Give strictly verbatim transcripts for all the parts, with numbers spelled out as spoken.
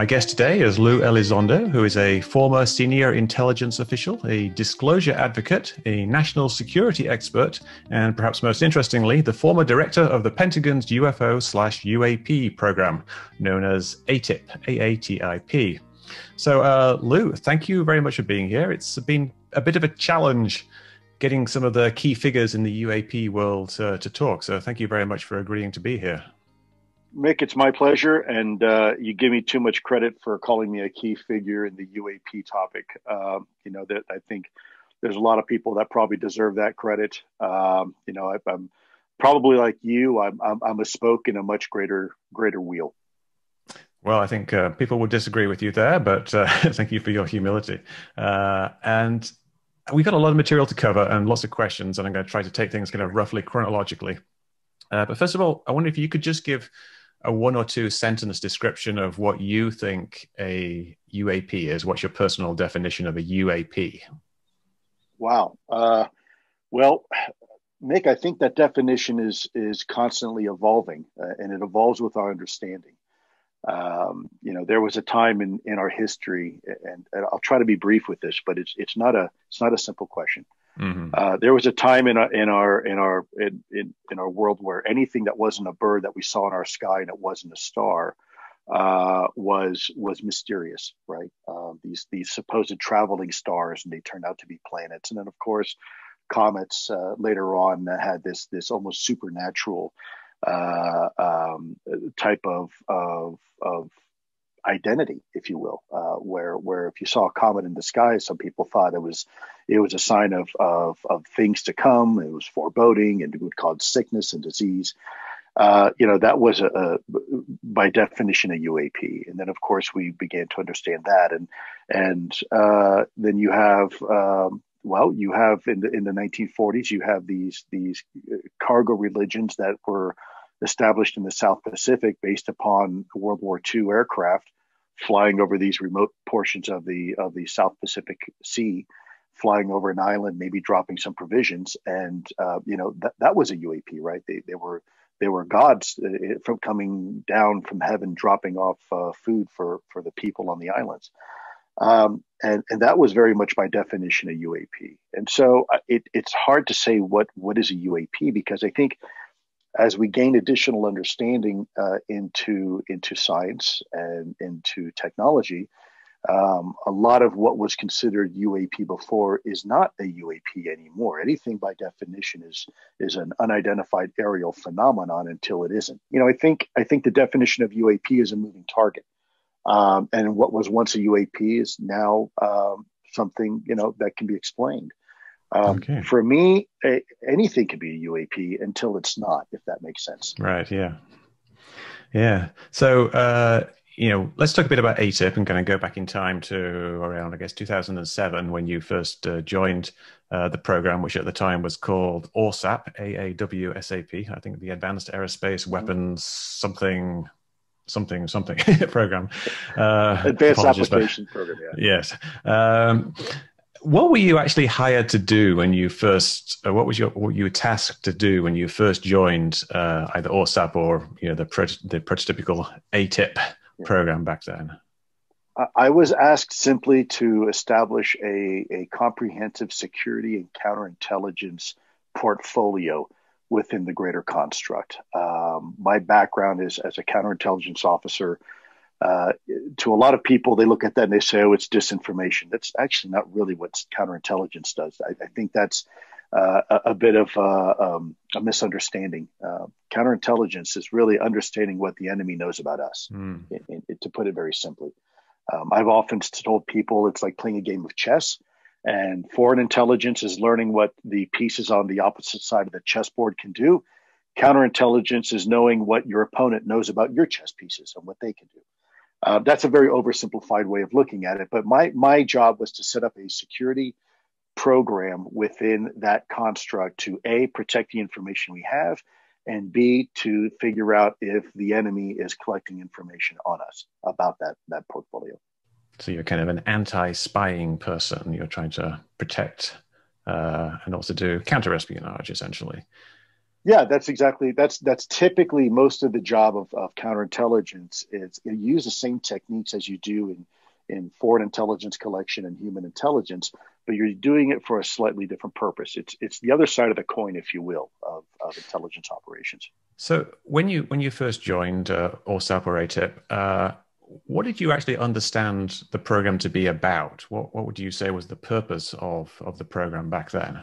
My guest today is Lou Elizondo, who is a former senior intelligence official, a disclosure advocate, a national security expert, and perhaps most interestingly, the former director of the Pentagon's U F O slash U A P program, known as ATIP, A A T I P. So uh, Lou, thank you very much for being here. It's been a bit of a challenge getting some of the key figures in the U A P world uh, to talk. So thank you very much for agreeing to be here. Mick, it's my pleasure, and uh, you give me too much credit for calling me a key figure in the U A P topic. Uh, you know, that I think there's a lot of people that probably deserve that credit. Um, you know, I, I'm probably like you, I'm, I'm, I'm a spoke in a much greater, greater wheel. Well, I think uh, people would disagree with you there, but uh, thank you for your humility. Uh, and we've got a lot of material to cover and lots of questions, and I'm going to try to take things kind of roughly chronologically. Uh, but first of all, I wonder if you could just give a one or two sentence description of what you think a U A P is. What's your personal definition of a U A P? Wow. Uh, well, Mick, I think that definition is, is constantly evolving, uh, and it evolves with our understanding. Um, you know, there was a time in, in our history, and, and I'll try to be brief with this, but it's, it's not a, it's not a simple question. Mm-hmm. Uh, there was a time in our in our in our in, in, in our world where anything that wasn't a bird that we saw in our sky and it wasn't a star uh, was was mysterious, right? Uh, these these supposed traveling stars, and they turned out to be planets. And then, of course, comets uh, later on had this this almost supernatural uh, um, type of of of identity, if you will, uh, where where if you saw a comet in the sky, some people thought it was it was a sign of of, of things to come. It was foreboding, and it would cause sickness and disease. Uh, you know, that was a, a by definition a U A P. And then, of course, we began to understand that, and and uh, then you have um, well, you have in the in the nineteen forties, you have these these cargo religions that were established in the South Pacific based upon World War Two aircraft flying over these remote portions of the of the South Pacific Sea, flying over an island, maybe dropping some provisions, and uh, you know that that was a U A P, right? They they were they were gods uh, from coming down from heaven, dropping off uh, food for for the people on the islands, um, and and that was very much by definition a U A P. And so it it's hard to say what what is a U A P, because I think as we gain additional understanding uh, into into science and into technology, um, a lot of what was considered U A P before is not a U A P anymore. Anything by definition is is an unidentified aerial phenomenon until it isn't. You know, I think I think the definition of U A P is a moving target, um, and what was once a U A P is now um, something, you know, that can be explained. Um, okay. For me, a, anything could be a U A P until it's not, if that makes sense. Right. Yeah. Yeah. So, uh, you know, let's talk a bit about AATIP and kind of go back in time to around, I guess, two thousand seven, when you first uh, joined uh, the program, which at the time was called ORSAP, A A W S A P, I think the Advanced Aerospace Weapons something something something program. Uh, Advanced Application but, Program. Yeah. Yes. Um, What were you actually hired to do when you first? Uh, what was your what you were tasked to do when you first joined uh, either ORSAP or you know the pro the prototypical AATIP yeah. program back then? I was asked simply to establish a a comprehensive security and counterintelligence portfolio within the greater construct. Um, my background is as a counterintelligence officer. Uh, to a lot of people, they look at that and they say, oh, it's disinformation. That's actually not really what counterintelligence does. I, I think that's uh, a, a bit of uh, um, a misunderstanding. Uh, counterintelligence is really understanding what the enemy knows about us, mm. it, it, to put it very simply. Um, I've often told people it's like playing a game of chess, and foreign intelligence is learning what the pieces on the opposite side of the chessboard can do. Counterintelligence is knowing what your opponent knows about your chess pieces and what they can do. Uh, that's a very oversimplified way of looking at it, but my my job was to set up a security program within that construct to A, protect the information we have, and B, to figure out if the enemy is collecting information on us about that that portfolio. So you're kind of an anti-spying person. You're trying to protect uh, and also do counter-espionage, essentially. Yeah, that's exactly, that's that's typically most of the job of, of counterintelligence. It's, you use the same techniques as you do in, in foreign intelligence collection and human intelligence, but you're doing it for a slightly different purpose. It's it's the other side of the coin, if you will, of, of intelligence operations. So when you when you first joined uh, ORSAP or AATIP, uh, what did you actually understand the program to be about? What what would you say was the purpose of of the program back then?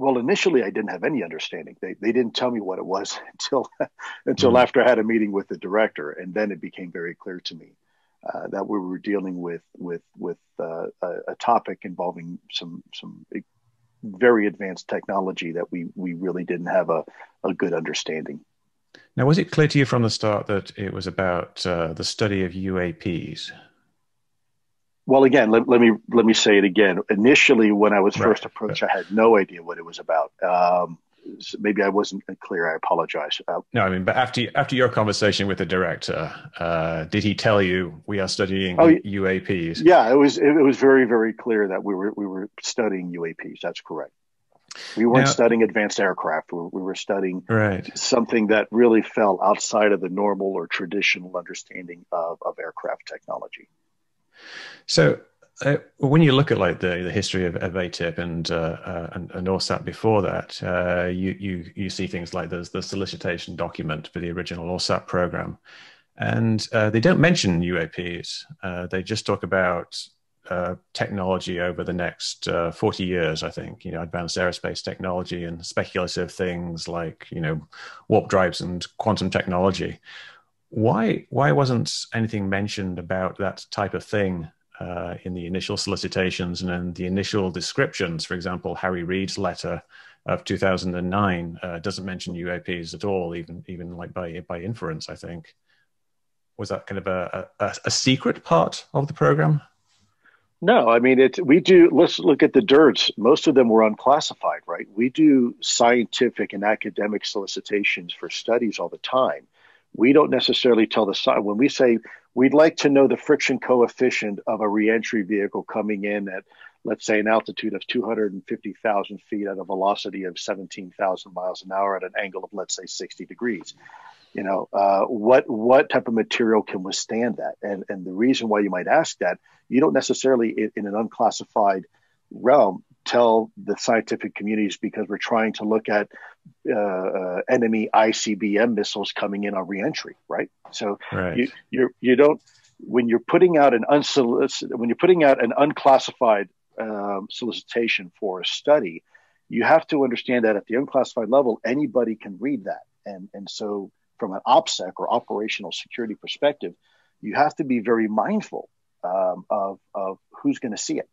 Well, initially, I didn't have any understanding. They they didn't tell me what it was until until mm-hmm. after I had a meeting with the director, and then it became very clear to me uh, that we were dealing with with with uh, a, a topic involving some some very advanced technology that we we really didn't have a a good understanding. Now, was it clear to you from the start that it was about uh, the study of U A Ps? Well, again, let, let me let me say it again. Initially, when I was right. first approached, I had no idea what it was about. Um, so maybe I wasn't clear. I apologize. Uh, no, I mean, but after after your conversation with the director, uh, did he tell you we are studying oh, U A Ps? Yeah, it was it, it was very very clear that we were we were studying U A Ps. That's correct. We weren't now, studying advanced aircraft. We, we were studying right. something that really fell outside of the normal or traditional understanding of of aircraft technology. So uh, when you look at like the, the history of, of AATIP and, uh, uh, and and ORSAP before that, uh, you, you you see things like there's the solicitation document for the original ORSAP program, and uh, they don't mention U A Ps. Uh, they just talk about uh, technology over the next uh, forty years, I think. You know, advanced aerospace technology and speculative things like you know warp drives and quantum technology. Why why wasn't anything mentioned about that type of thing uh, in the initial solicitations and in the initial descriptions? For example, Harry Reid's letter of two thousand nine uh, doesn't mention U A Ps at all, even even like by by inference. I think was that kind of a a, a secret part of the program? No, I mean it. We do. Let's look at the dirts. Most of them were unclassified, right? We do scientific and academic solicitations for studies all the time. We don't necessarily tell the side when we say we'd like to know the friction coefficient of a reentry vehicle coming in at, let's say, an altitude of two hundred fifty thousand feet at a velocity of seventeen thousand miles an hour at an angle of, let's say, sixty degrees. You know, uh, what what type of material can withstand that? And, and the reason why you might ask that, you don't necessarily in, in an unclassified realm tell the scientific communities because we're trying to look at uh, uh, enemy I C B M missiles coming in on reentry, right? So right. you you you don't when you're putting out an unsolicited when you're putting out an unclassified um, solicitation for a study, you have to understand that at the unclassified level, anybody can read that, and and so from an OPSEC or operational security perspective, you have to be very mindful um, of of who's going to see it,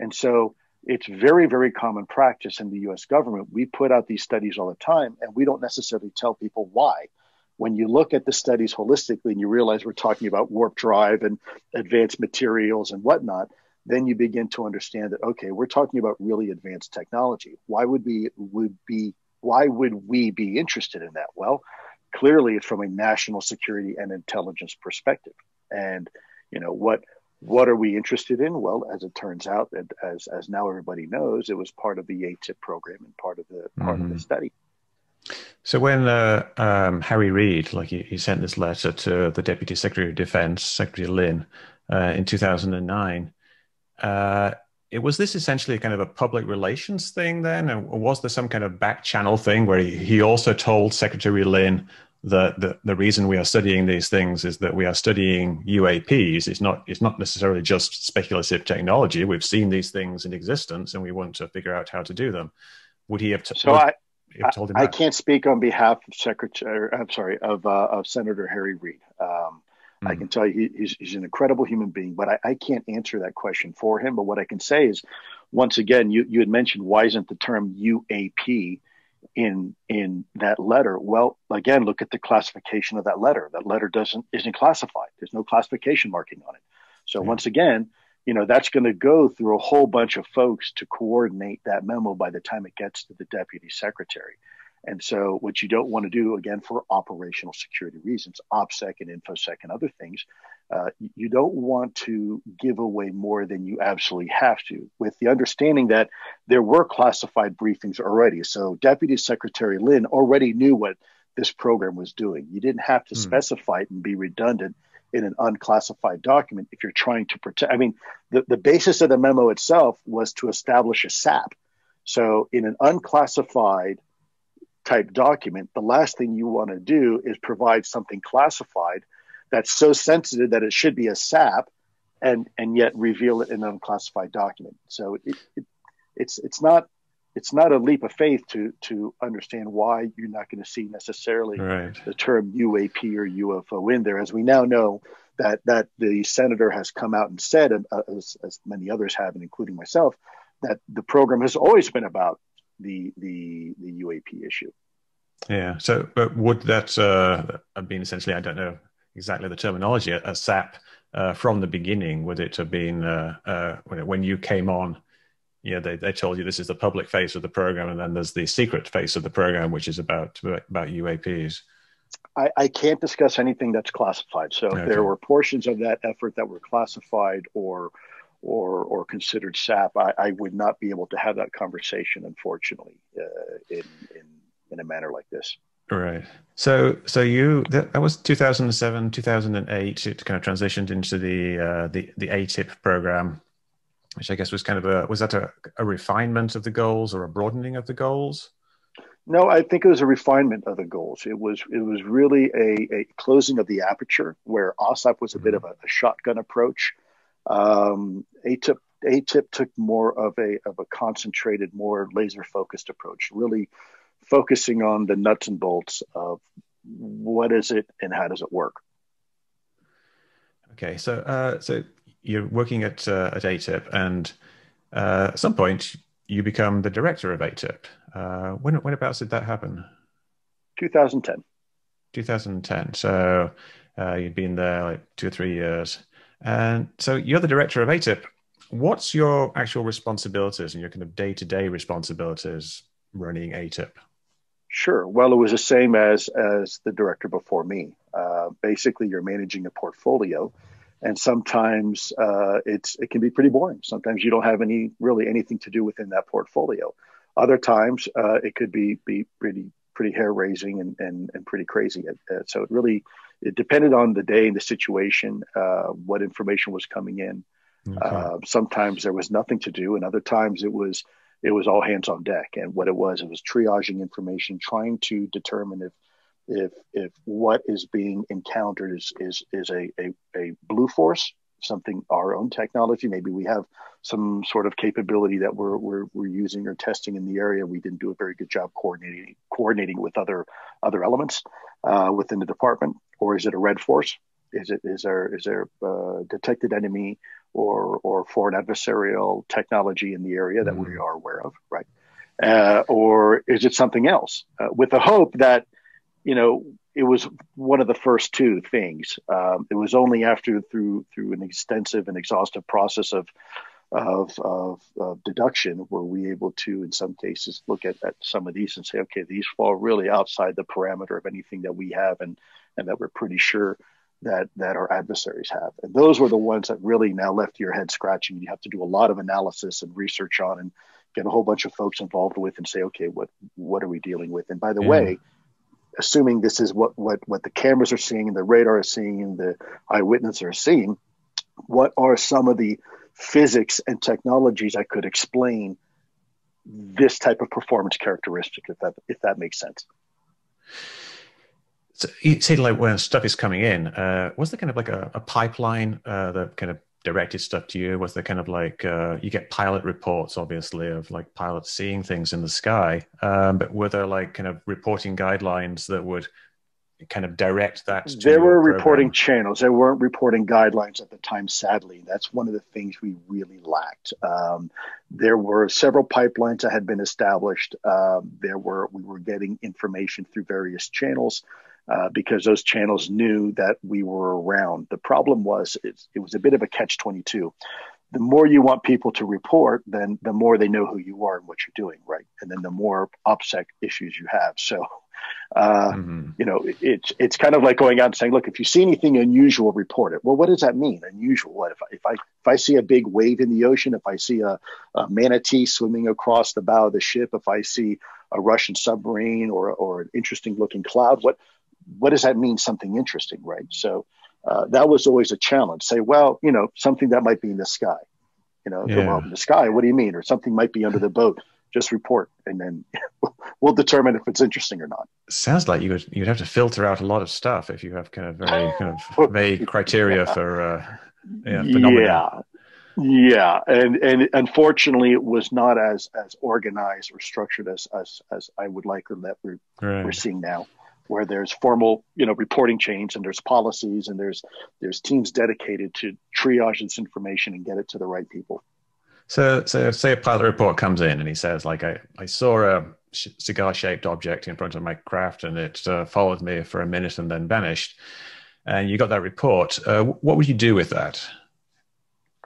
and so. It's very, very common practice in the U S government. We put out these studies all the time, and we don't necessarily tell people why. When you look at the studies holistically and you realize we're talking about warp drive and advanced materials and whatnot, then you begin to understand that, okay, we're talking about really advanced technology. Why would we would be why would we be interested in that? Well, clearly it's from a national security and intelligence perspective. And you know what What are we interested in? Well, as it turns out, as as now everybody knows, it was part of the AATIP program and part of the part mm-hmm. of the study. So when uh, um, Harry Reid, like he, he sent this letter to the Deputy Secretary of Defense, Secretary Lynn, uh, in two thousand nine, uh, it was this essentially kind of a public relations thing then? And was there some kind of back channel thing where he, he also told Secretary Lynn, The, the the reason we are studying these things is that we are studying U A Ps. It's not it's not necessarily just speculative technology. We've seen these things in existence, and we want to figure out how to do them. Would he have? T- so would I, he have told him I, I can't speak on behalf of Secretary. I'm sorry, of uh, of Senator Harry Reid. Um, mm-hmm. I can tell you he, he's he's an incredible human being, but I, I can't answer that question for him. But what I can say is, once again, you you had mentioned why isn't the term U A P in in that letter? Well, again, look at the classification of that letter. That letter doesn't isn't classified. There's no classification marking on it. So mm-hmm. once again, you know, that's going to go through a whole bunch of folks to coordinate that memo by the time it gets to the Deputy Secretary. And so what you don't want to do, again, for operational security reasons, OPSEC and InfoSec and other things, uh, you don't want to give away more than you absolutely have to, with the understanding that there were classified briefings already. So Deputy Secretary Lynn already knew what this program was doing. You didn't have to mm. specify it and be redundant in an unclassified document if you're trying to protect. I mean, the, the basis of the memo itself was to establish a S A P. So in an unclassified type document, the last thing you want to do is provide something classified that's so sensitive that it should be a S A P and, and yet reveal it in an unclassified document. So it, it, it's, it's not, it's not a leap of faith to, to understand why you're not going to see necessarily right. the term U A P or U F O in there, as we now know that, that the senator has come out and said, as, as many others have, and including myself, that the program has always been about the, the, the U A P issue. Yeah. So, but would that, uh, have been essentially, I don't know exactly the terminology, a, a S A P, uh, from the beginning, would it have been, uh, uh, when, it, when you came on, yeah, they, they told you this is the public face of the program, and then there's the secret face of the program, which is about about U A Ps. I, I can't discuss anything that's classified. So okay. if there were portions of that effort that were classified or or or considered S A P, I, I would not be able to have that conversation, unfortunately, uh, in, in in a manner like this. Right. So so you that, that was two thousand seven, two thousand eight. It kind of transitioned into the uh, the the A T I P program, which I guess was kind of a, was that a, a refinement of the goals or a broadening of the goals? No, I think it was a refinement of the goals. It was it was really a, a closing of the aperture, where OSAP was a mm-hmm. bit of a, a shotgun approach. Um, A T I P, A T I P took more of a, of a concentrated, more laser-focused approach, really focusing on the nuts and bolts of what is it and how does it work. Okay, so uh, so... you're working at uh, at A T I P, and uh, at some point you become the director of A T I P. Uh, when whenabouts did that happen? two thousand ten. two thousand ten. So uh, you'd been there like two or three years, and so you're the director of A T I P. What's your actual responsibilities and your kind of day-to-day responsibilities running A T I P? Sure. Well, it was the same as as the director before me. Uh, basically, you're managing a portfolio. And sometimes uh, it's it can be pretty boring. Sometimes you don't have any really anything to do within that portfolio. Other times uh, it could be be pretty pretty hair raising and, and and pretty crazy. So it really it depended on the day and the situation, uh, what information was coming in. Okay. Uh, sometimes there was nothing to do, and other times it was it was all hands on deck. And what it was, it was triaging information, trying to determine if. If if what is being encountered is is is a, a, a blue force, something our own technology, maybe we have some sort of capability that we're we're we're using or testing in the area. We didn't do a very good job coordinating coordinating with other other elements uh, within the department. Or is it a red force? Is it is there is there uh, detected enemy or or foreign adversarial technology in the area that mm-hmm. we are aware of, right? Uh, or is it something else? Uh, with the hope that you know, it was one of the first two things. Um, it was only after through through an extensive and exhaustive process of of, of of deduction were we able to, in some cases, look at, at some of these and say, okay, these fall really outside the parameter of anything that we have and and that we're pretty sure that that our adversaries have. And those were the ones that really now left your head scratching. You have to do a lot of analysis and research on and get a whole bunch of folks involved with and say, okay, what what are we dealing with? And by the yeah. way, assuming this is what, what, what the cameras are seeing and the radar is seeing and the eyewitnesses are seeing, what are some of the physics and technologies that could explain this type of performance characteristic, if that, if that makes sense? So you say, like, when stuff is coming in, uh, was there kind of like a, a pipeline uh, that kind of directed stuff to you? Was there kind of like, uh, you get pilot reports, obviously, of like pilots seeing things in the sky, um, but were there like kind of reporting guidelines that would kind of direct that? To there were program? Reporting channels. There weren't reporting guidelines at the time, sadly. That's one of the things we really lacked. Um, there were several pipelines that had been established. Um, there were, we were getting information through various channels. Uh, because those channels knew that we were around. The problem was it, it was a bit of a catch twenty-two. the more you want people to report, then the more they know who you are and what you're doing, right? And then the more OPSEC issues you have. So, uh, mm-hmm. you know, it, it's it's kind of like going out and saying, look, if you see anything unusual, report it. Well, what does that mean, unusual? What if I, if I if I see a big wave in the ocean, if I see a, a manatee swimming across the bow of the ship, if I see a Russian submarine or or an interesting looking cloud, what what does that mean? Something interesting, right? So. Uh, that was always a challenge. Say, well, you know, something that might be in the sky, you know, yeah. well, in the sky, what do you mean? Or something might be under the boat. Just report, and then we'll determine if it's interesting or not. Sounds like you would, you'd have to filter out a lot of stuff if you have kind of very kind of vague criteria for uh, yeah, phenomena. Yeah, yeah, and and unfortunately, it was not as as organized or structured as as, as I would like, or that we're right. we're seeing now, where there's formal, you know, reporting chains and there's policies and there's there's teams dedicated to triage this information and get it to the right people. So, so say a pilot report comes in and he says, like, I, I saw a cigar-shaped object in front of my craft and it uh, followed me for a minute and then vanished. And you got that report. Uh, what would you do with that?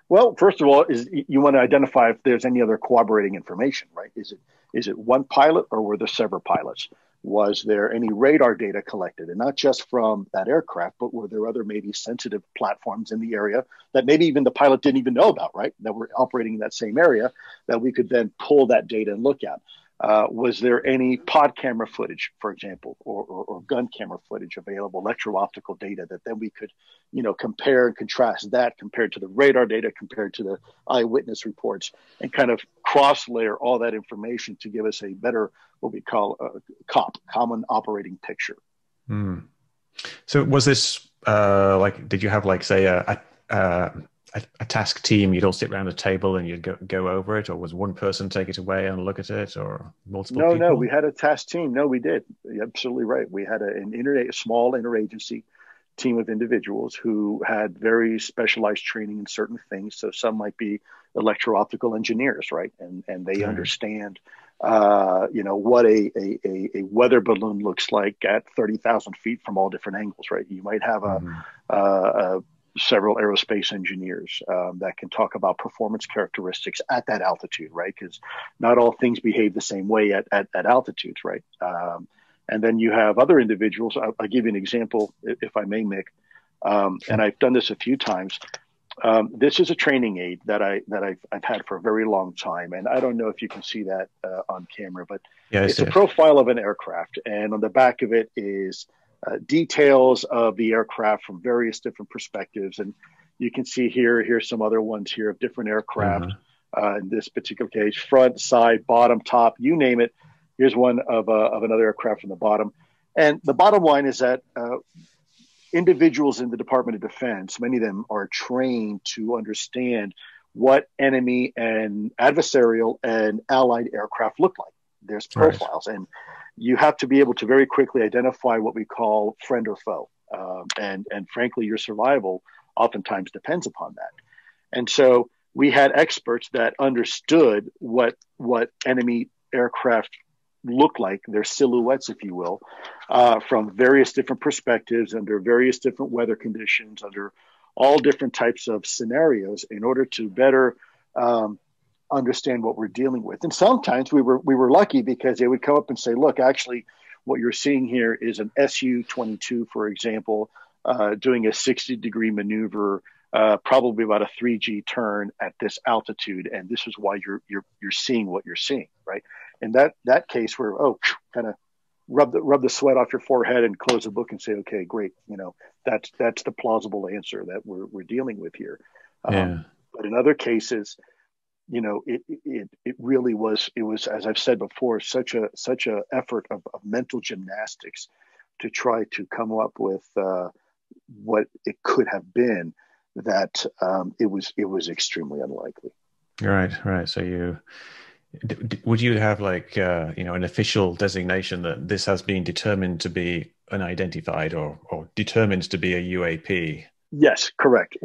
Well, first of all, is you want to identify if there's any other corroborating information, right? Is it is it one pilot or were there several pilots? Was there any radar data collected, and not just from that aircraft, but were there other maybe sensitive platforms in the area that maybe even the pilot didn't even know about, right? That were operating in that same area that we could then pull that data and look at. Uh, was there any pod camera footage, for example, or, or, or gun camera footage available, electro-optical data that then we could, you know, compare and contrast that compared to the radar data, compared to the eyewitness reports, and kind of cross-layer all that information to give us a better, what we call a COP, common operating picture. Mm. So was this, uh, like, did you have, like, say, a, a, a, a task team, you'd all sit around the table and you'd go, go over it, or was one person take it away and look at it, or multiple no, people? No, no, we had a task team. No, we did. You're absolutely right. We had a, an inter- a small interagency team of individuals who had very specialized training in certain things. So some might be electro-optical engineers, right? And, and they mm. understand... Uh, you know, what a, a, a weather balloon looks like at thirty thousand feet from all different angles, right? You might have a, mm-hmm. uh, uh, several aerospace engineers um, that can talk about performance characteristics at that altitude, right? Because not all things behave the same way at, at, at altitudes, right? Um, and then you have other individuals. I'll, I'll give you an example, if, if I may, Mick. Um, sure. And I've done this a few times. Um, this is a training aid that I that I've I've had for a very long time, and I don't know if you can see that uh, on camera, but yeah, it's a profile of an aircraft, and on the back of it is uh, details of the aircraft from various different perspectives, and you can see here here's some other ones here of different aircraft. Mm-hmm. uh, in this particular case, front, side, bottom, top, you name it. Here's one of uh, of another aircraft from the bottom, and the bottom line is that. Uh, Individuals in the Department of Defense, many of them are trained to understand what enemy and adversarial and allied aircraft look like. There's profiles, right. And you have to be able to very quickly identify what we call friend or foe. Um, and, and frankly, your survival oftentimes depends upon that. And so we had experts that understood what, what enemy aircraft look like, their silhouettes, if you will, uh, from various different perspectives, under various different weather conditions, under all different types of scenarios, in order to better um, understand what we're dealing with. And sometimes we were we were lucky because they would come up and say, look, actually, what you're seeing here is an S U twenty-two, for example, uh, doing a sixty degree maneuver, uh, probably about a three G turn at this altitude. And this is why you're, you're, you're seeing what you're seeing, right? In that that case, where oh, kind of rub the rub the sweat off your forehead and close the book and say, okay, great, you know, that's that's the plausible answer that we're we're dealing with here. Yeah. Um, but in other cases, you know, it it it really was it was as I've said before, such a such a effort of, of mental gymnastics to try to come up with uh, what it could have been that um, it was it was extremely unlikely. Right, right. So you. Would you have like, uh, you know, an official designation that this has been determined to be unidentified or, or determined to be a U A P? Yes, correct.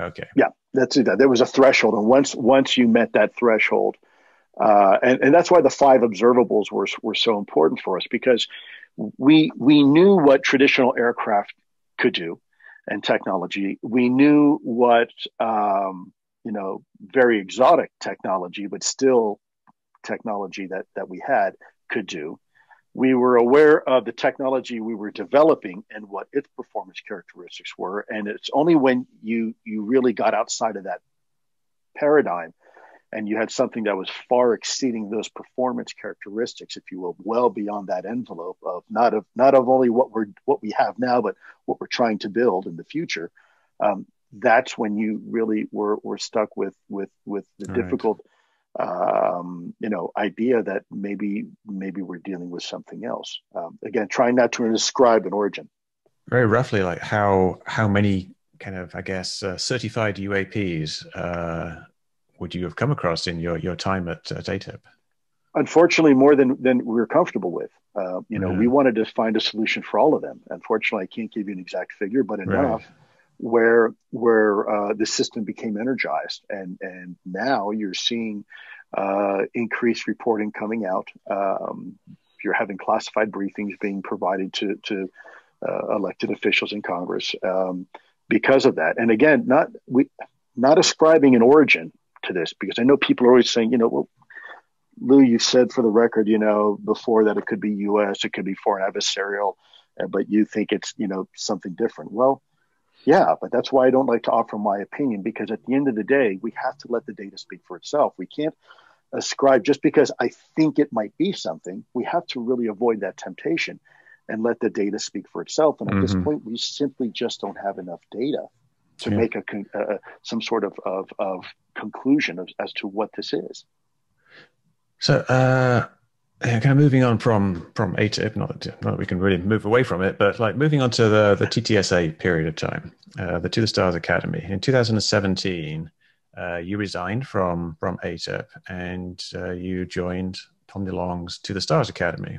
Okay. Yeah, that's it. There was a threshold. And once once you met that threshold, uh, and, and that's why the five observables were were so important for us, because we we knew what traditional aircraft could do and technology. We knew what... Um, you know, very exotic technology, but still technology that, that we had could do. We were aware of the technology we were developing and what its performance characteristics were. And it's only when you, you really got outside of that paradigm and you had something that was far exceeding those performance characteristics, if you will, well beyond that envelope of not of not of only what we're what we have now, but what we're trying to build in the future. Um, that's when you really were were stuck with with with the All difficult, right. um, you know, idea that maybe maybe we're dealing with something else. Um, again, trying not to ascribe an origin. Very roughly, like how how many kind of I guess uh, certified U A Ps. Uh, would you have come across in your, your time at, at A T I P? Unfortunately, more than, than we were comfortable with. Uh, you know, yeah. We wanted to find a solution for all of them. Unfortunately, I can't give you an exact figure, but enough right. where where uh, the system became energized. And, and now you're seeing uh, increased reporting coming out. Um, you're having classified briefings being provided to, to uh, elected officials in Congress um, because of that. And again, not we not ascribing an origin to this, because I know people are always saying, you know, well, Lou, you said for the record, you know, before that it could be U S, it could be foreign adversarial, but you think it's, you know, something different. Well, yeah, but that's why I don't like to offer my opinion, because at the end of the day, we have to let the data speak for itself. We can't ascribe just because I think it might be something. We have to really avoid that temptation and let the data speak for itself. And at mm-hmm. this point, we simply just don't have enough data to yeah. make a uh, some sort of of, of conclusion of, as to what this is. So, uh, kind of moving on from from A T I P, not that, not that we can really move away from it, but like moving on to the the T T S A period of time, uh, the To the Stars Academy. In two thousand seventeen, uh, you resigned from from A T I P and uh, you joined Tom DeLonge's To the Stars Academy.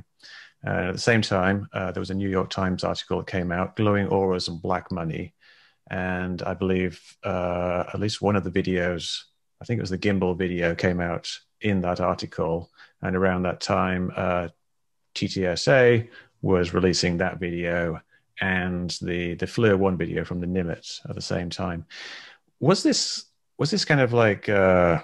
Uh, at the same time, uh, there was a New York Times article that came out, "Glowing Auras and Black Money." And I believe uh, at least one of the videos, I think it was the Gimbal video, came out in that article. And around that time, uh, T T S A was releasing that video and the the FLIR one video from the Nimitz at the same time. Was this was this kind of like uh,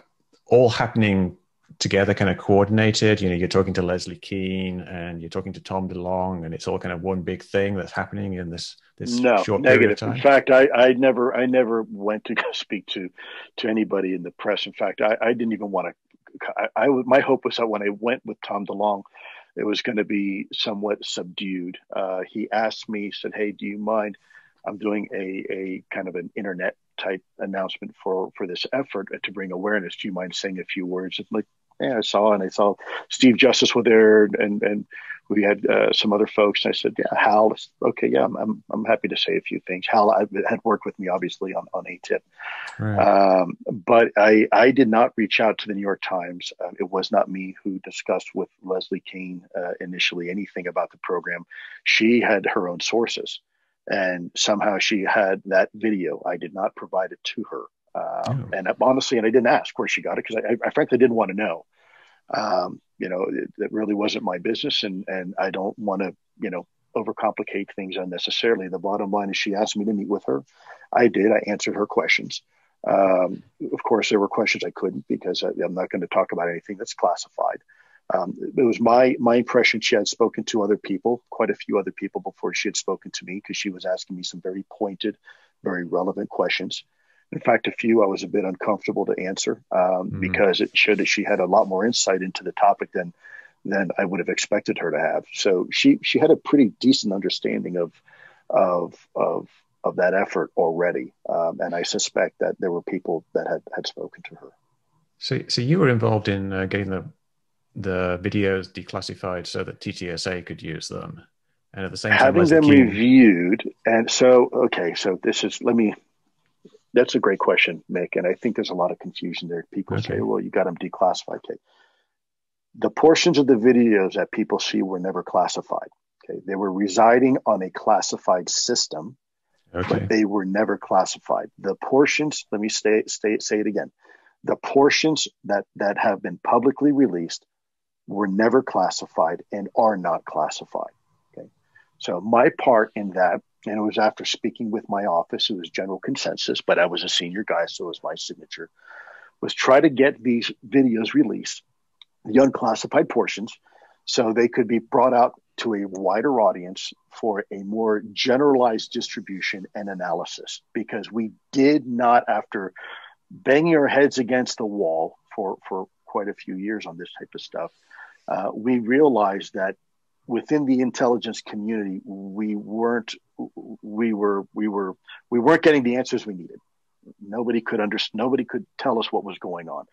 all happening together, kind of coordinated? You know, you're talking to Leslie Keane and you're talking to Tom DeLonge, and it's all kind of one big thing that's happening in this this no, short negative. period of time. In fact, I, I never I never went to go speak to to anybody in the press. In fact, I, I didn't even want to. I, I my hope was that when I went with Tom DeLonge, it was going to be somewhat subdued. Uh, he asked me, he said, "Hey, do you mind? I'm doing a a kind of an internet type announcement for for this effort to bring awareness. Do you mind saying a few words?" It's like, yeah, I saw, and I saw Steve Justice was there, and and we had uh, some other folks. And I said, yeah, Hal, okay, yeah, I'm, I'm I'm happy to say a few things. Hal I, had worked with me, obviously, on, on A T I P. Right. Um, but I, I did not reach out to the New York Times. Uh, it was not me who discussed with Leslie Keane uh, initially anything about the program. She had her own sources, and somehow she had that video. I did not provide it to her. Um, oh. And honestly, and I didn't ask where she got it, because I, I frankly didn't want to know. Um, you know, it, it really wasn't my business, and, and I don't want to, you know, overcomplicate things unnecessarily. The bottom line is she asked me to meet with her. I did. I answered her questions. Um, of course, there were questions I couldn't, because I, I'm not going to talk about anything that's classified. Um, it was my my impression she had spoken to other people, quite a few other people, before she had spoken to me, because she was asking me some very pointed, very relevant questions. In fact, a few I was a bit uncomfortable to answer um, mm-hmm. because it showed that she had a lot more insight into the topic than than I would have expected her to have. So she she had a pretty decent understanding of of of of that effort already, um, and I suspect that there were people that had, had spoken to her. So, so you were involved in uh, getting the the videos declassified so that T T S A could use them, and at the same time having them reviewed. And so, okay, so this is let me. That's a great question, Mick, and I think there's a lot of confusion there. People okay. say, well, you got them declassified. Okay. The portions of the videos that people see were never classified. Okay, they were residing on a classified system, okay. but they were never classified. The portions, let me stay, stay, say it again. The portions that, that have been publicly released were never classified and are not classified. Okay, so my part in that And it was after speaking with my office, it was general consensus, but I was a senior guy, so it was my signature, was try to get these videos released, the unclassified portions, so they could be brought out to a wider audience for a more generalized distribution and analysis. Because we did not, after banging our heads against the wall for, for quite a few years on this type of stuff, uh, we realized that within the intelligence community, we weren't, we were, we were, we weren't getting the answers we needed. Nobody could under, nobody could tell us what was going on.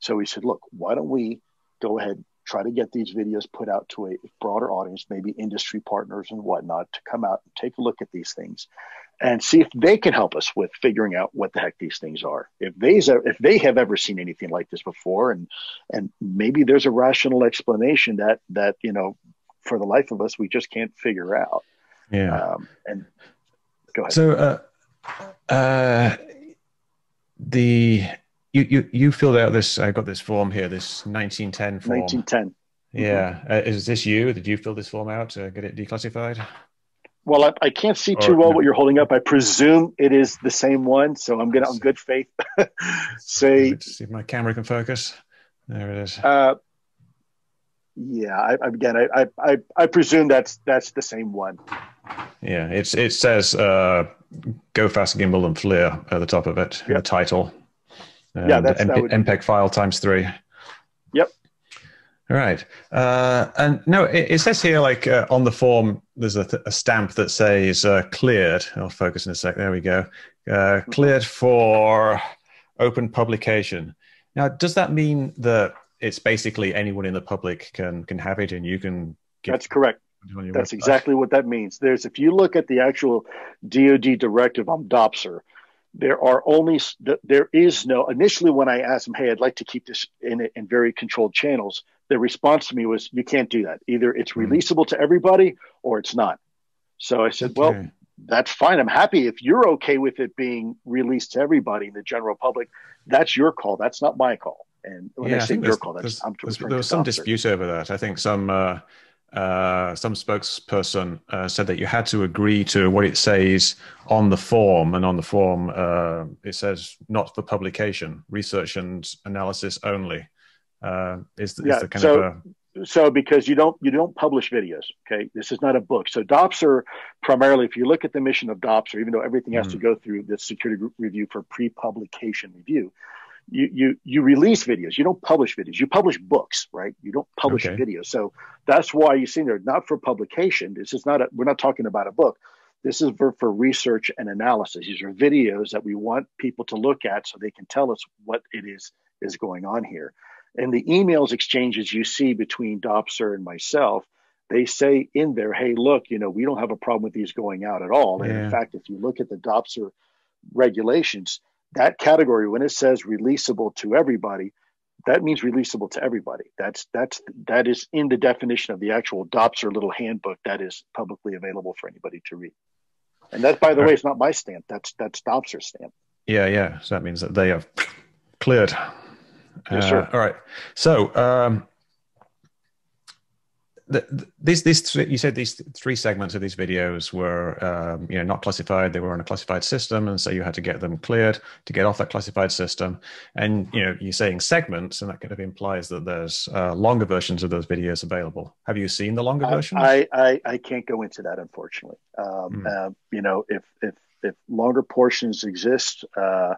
So we said, look, why don't we go ahead, try to get these videos put out to a broader audience, maybe industry partners and whatnot, to come out and take a look at these things and see if they can help us with figuring out what the heck these things are. If they, if they have ever seen anything like this before, and, and maybe there's a rational explanation that, that, you know, for the life of us, we just can't figure out. Yeah. Um, and go ahead. So, uh, uh, the you you you filled out this. I got this form here. This nineteen ten form. nineteen ten. Yeah. Mm-hmm. Uh, is this you? Did you fill this form out to get it declassified? Well, I, I can't see too or, well no. what you're holding up. I presume it is the same one. So I'm gonna, on good faith, say. Let me see if my camera can focus. There it is. Uh, Yeah, I, again, I, I I presume that's that's the same one. Yeah, it's it says uh, "Go Fast, Gimbal, and FLIR" at the top of it. Yep. The title. And yeah, that's M P, that would... M P E G file times three. Yep. All right, uh, and no, it, it says here like uh, on the form, there's a, th a stamp that says uh, "cleared." I'll focus in a sec. There we go. Uh, cleared for open publication. Now, does that mean that it's basically anyone in the public can can have it, and you can get that's correct that's website. Exactly what that means. There's, if you look at the actual D O D directive on D O P S R, there are only there is no initially when I asked them, hey, I'd like to keep this in in very controlled channels, their response to me was, you can't do that. Either it's releasable mm. to everybody or it's not. So I said, okay. Well, that's fine. I'm happy if you're okay with it being released to everybody in the general public. That's your call. That's not my call. And when yeah, I say your call, that's I'm to there was some dispute over that. I think some uh, uh, some spokesperson uh, said that you had to agree to what it says on the form, and on the form uh, it says not for publication, research and analysis only. Uh, is, yeah, is the kind so, of a... so because you don't you don't publish videos. Okay, this is not a book. So D O P S R primarily, if you look at the mission of D O P S R, even though everything has mm. to go through the security group review for pre-publication review. You, you, you release videos. You don't publish videos. You publish books, right? You don't publish okay. videos. So that's why you see there, not for publication. This is not a, we're not talking about a book. This is for, for research and analysis. These are videos that we want people to look at so they can tell us what it is, is going on here. And the emails exchanges you see between D O P S R and myself, they say in there, hey, look, you know, we don't have a problem with these going out at all. Yeah. And in fact, if you look at the D O P S R regulations, that category, when it says releasable to everybody, that means releasable to everybody. That's that's that is in the definition of the actual D O P S R little handbook that is publicly available for anybody to read. And that, by the way, is not my stamp. That's that's D O P S R's stamp. Yeah, yeah. So that means that they have cleared. Yes, uh, sir. All right. So um, the, the, these these th you said these th three segments of these videos were um, you know, not classified. They were on a classified system, and so you had to get them cleared to get off that classified system. And you know, you're saying segments, and that kind of implies that there's uh, longer versions of those videos available. Have you seen the longer I, versions? I, I I can't go into that, unfortunately. Um, mm. uh, you know, if if if longer portions exist, uh, uh,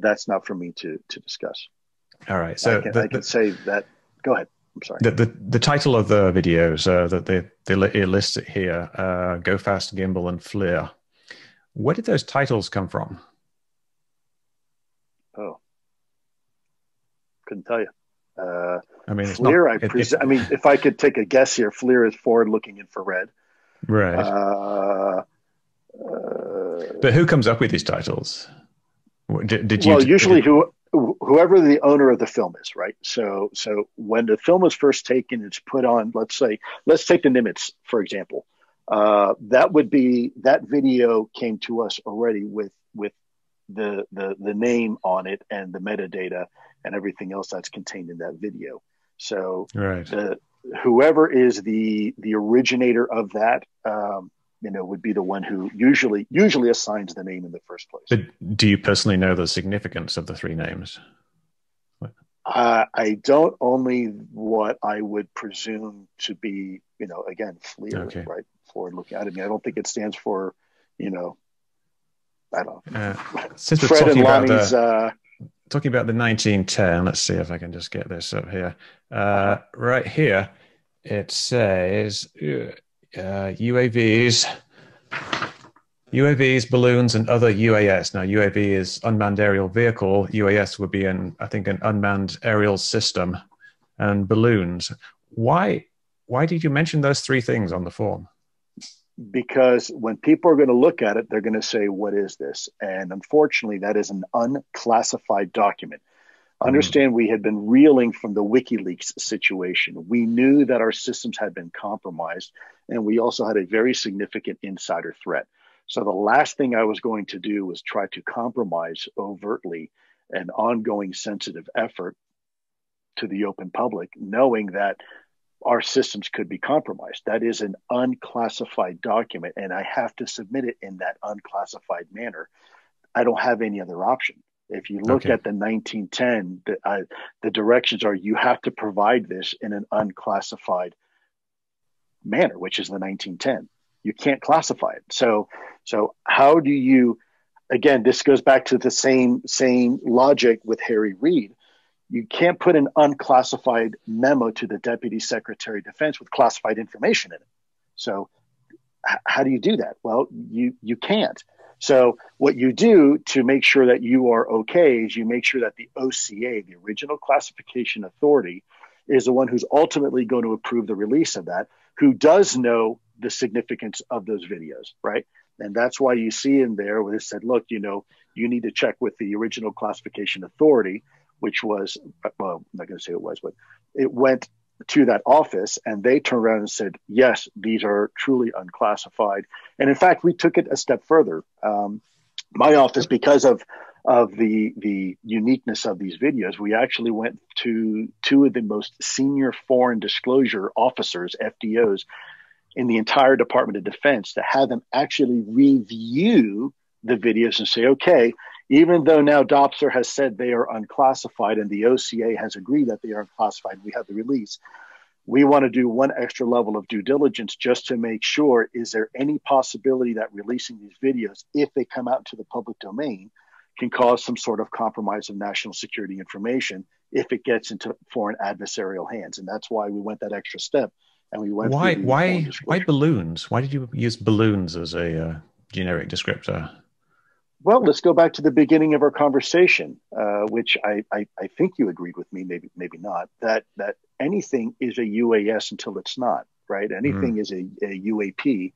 that's not for me to to discuss. All right, so I can, the, I can the, say that. Go ahead. I'm sorry. The, the, the title of the videos uh, that they, they list it here, uh, Go Fast, Gimbal, and FLIR. Where did those titles come from? Oh, couldn't tell you. Uh, I mean, it's FLIR, not, I, it, it, I mean, if I could take a guess here, FLIR is forward-looking infrared. Right. Uh, uh, but who comes up with these titles? Did, did you? Well, usually who... whoever the owner of the film is, right? So so when the film is first taken, it's put on, let's say, let's take the Nimitz, for example. Uh, that would be, that video came to us already with with the, the, the name on it and the metadata and everything else that's contained in that video. So right. the, whoever is the, the originator of that, um, you know, would be the one who usually usually assigns the name in the first place. But do you personally know the significance of the three names? Uh, I don't, only what I would presume to be, you know, again, FLIR, okay. right? Forward looking. I mean, I don't think it stands for, you know, I don't know. Uh, since we're Fred talking and Lonnie's, about the, uh, talking about the nineteen ten, let's see if I can just get this up here. Uh, right here, it says uh, U A Vs, U A Vs, balloons, and other U A S. Now, U A V is unmanned aerial vehicle. U A S would be, in, I think, an unmanned aerial system, and balloons. Why, why did you mention those three things on the form? Because when people are going to look at it, they're going to say, what is this? And unfortunately, that is an unclassified document. Mm. Understand, we had been reeling from the WikiLeaks situation. We knew that our systems had been compromised, and we also had a very significant insider threat. So the last thing I was going to do was try to compromise overtly an ongoing sensitive effort to the open public, knowing that our systems could be compromised. That is an unclassified document, and I have to submit it in that unclassified manner. I don't have any other option. If you look okay. at the nineteen ten, the, uh, the directions are you have to provide this in an unclassified manner, which is the nineteen ten. You can't classify it. So, so how do you, again, this goes back to the same, same logic with Harry Reid. You can't put an unclassified memo to the Deputy Secretary of Defense with classified information in it. So how do you do that? Well, you, you can't. So what you do to make sure that you are okay is you make sure that the O C A, the original classification authority, is the one who's ultimately going to approve the release of that, who does know the significance of those videos, right? And that's why you see in there where they said, look, you know, you need to check with the original classification authority, which was, well, I'm not going to say it was, but it went to that office and they turned around and said, yes, these are truly unclassified. And in fact, we took it a step further. Um, my office, because of of the the uniqueness of these videos, we actually went to two of the most senior foreign disclosure officers, F D Os, in the entire Department of Defense to have them actually review the videos and say, okay, even though now D O P S R has said they are unclassified and the O C A has agreed that they are unclassified, we have the release, we want to do one extra level of due diligence just to make sure, is there any possibility that releasing these videos, if they come out into the public domain, can cause some sort of compromise of national security information if it gets into foreign adversarial hands. And that's why we went that extra step. And we went why why why balloons? Why did you use balloons as a uh, generic descriptor? Well, let's go back to the beginning of our conversation, uh, which I, I I think you agreed with me, maybe maybe not, that that anything is a U A S until it's not, right? Anything mm. is a, a U A P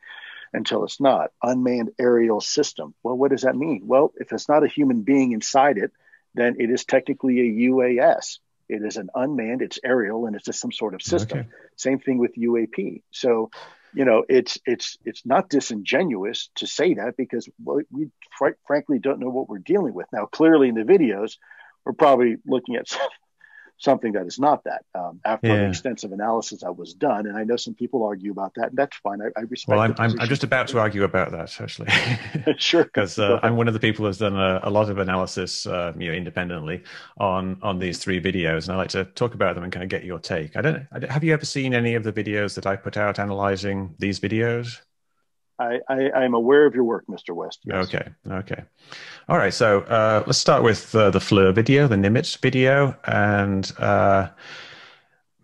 until it's not. Unmanned aerial system. Well, what does that mean? Well, if it's not a human being inside it, then it is technically a U A S. It is an unmanned, it's aerial, and it's just some sort of system. Okay. Same thing with U A P. So, you know, it's it's it's not disingenuous to say that because we fr frankly don't know what we're dealing with. Now, clearly in the videos, we're probably looking at something that is not that. Um, after yeah. an extensive analysis that was done, and I know some people argue about that, and that's fine. I, I respect. Well, I'm, I'm I'm just about to argue about that actually. Sure, because uh, I'm one of the people who's done a, a lot of analysis, uh, you know, independently on on these three videos, and I like to talk about them and kind of get your take. I don't, I don't have you ever seen any of the videos that I put out analyzing these videos? I, I, I'm aware of your work, Mister West. Yes. Okay, okay. All right, so uh, let's start with uh, the FLIR video, the Nimitz video. And uh,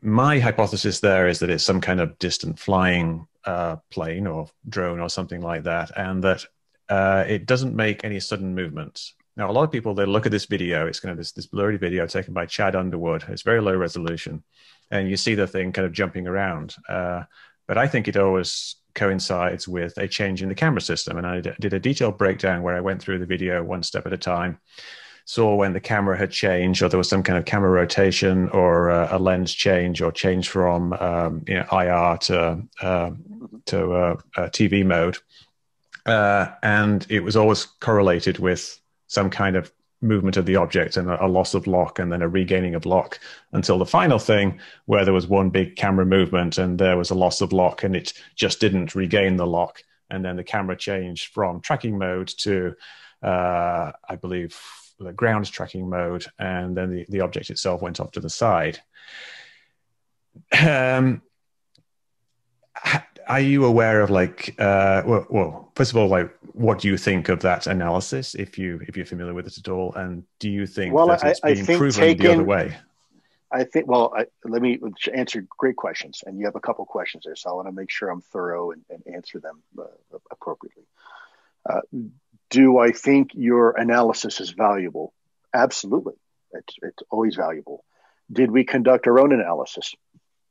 my hypothesis there is that it's some kind of distant flying uh, plane or drone or something like that, and that uh, it doesn't make any sudden movements. Now, a lot of people, they look at this video, it's kind of this, this blurry video taken by Chad Underwood. It's very low resolution, and you see the thing kind of jumping around. Uh, but I think it always coincides with a change in the camera system. And I did a detailed breakdown where I went through the video one step at a time, saw when the camera had changed, or there was some kind of camera rotation or uh, a lens change or change from um, you know, I R to, uh, to uh, uh, T V mode. Uh, and it was always correlated with some kind of movement of the object and a loss of lock and then a regaining of lock until the final thing where there was one big camera movement and there was a loss of lock and it just didn't regain the lock and then the camera changed from tracking mode to, uh, I believe, the ground tracking mode, and then the, the object itself went off to the side. Um, are you aware of, like, uh, well, well, first of all, like, what do you think of that analysis, if you if you're familiar with it at all, and do you think well, that I, it's been proven taken, the other way? I think. Well, I, let me answer great questions, and you have a couple questions there, so I want to make sure I'm thorough and, and answer them uh, appropriately. Uh, do I think your analysis is valuable? Absolutely, it's it's always valuable. Did we conduct our own analysis?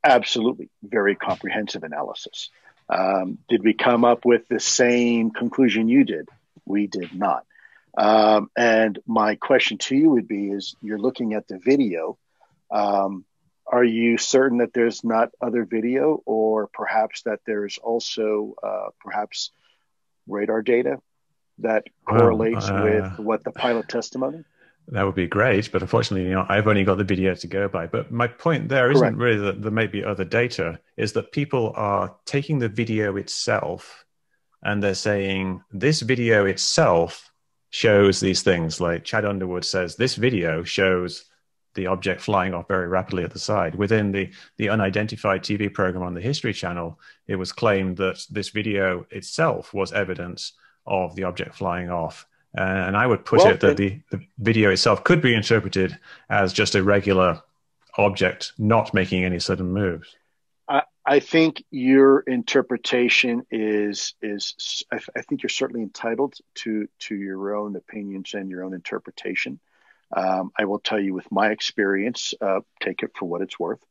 Absolutely, very comprehensive analysis. Um, did we come up with the same conclusion you did? We did not. Um, and my question to you would be, is you're looking at the video. Um, are you certain that there's not other video, or perhaps that there's also uh, perhaps radar data that correlates um, uh... with what the pilot testimony? That would be great, but unfortunately, you know, I've only got the video to go by. But my point there Correct. Isn't really that there may be other data, is that people are taking the video itself and they're saying, this video itself shows these things. Like Chad Underwood says, this video shows the object flying off very rapidly at the side. Within the, the unidentified T V program on the History Channel, it was claimed that this video itself was evidence of the object flying off. And I would put well, it that the, the video itself could be interpreted as just a regular object not making any sudden moves. I, I think your interpretation is, is I, I think you're certainly entitled to, to your own opinions and your own interpretation. Um, I will tell you with my experience, uh, take it for what it's worth,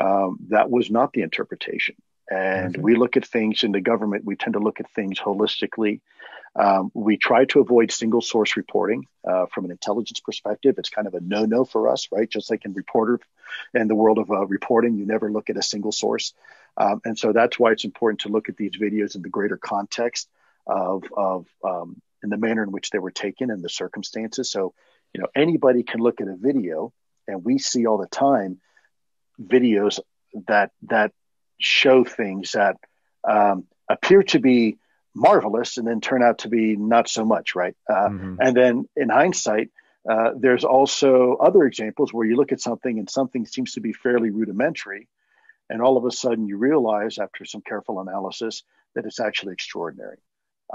um, that was not the interpretation. And okay. we look at things in the government, we tend to look at things holistically. Um, we try to avoid single source reporting uh, from an intelligence perspective. It's kind of a no-no for us, right? Just like in reporter, in the world of uh, reporting, you never look at a single source. Um, and so that's why it's important to look at these videos in the greater context of, of um, in the manner in which they were taken and the circumstances. So, you know, anybody can look at a video, and we see all the time videos that, that show things that um, appear to be marvelous and then turn out to be not so much, right? Uh, mm-hmm. And then in hindsight, uh, there's also other examples where you look at something and something seems to be fairly rudimentary, and all of a sudden you realize after some careful analysis that it's actually extraordinary.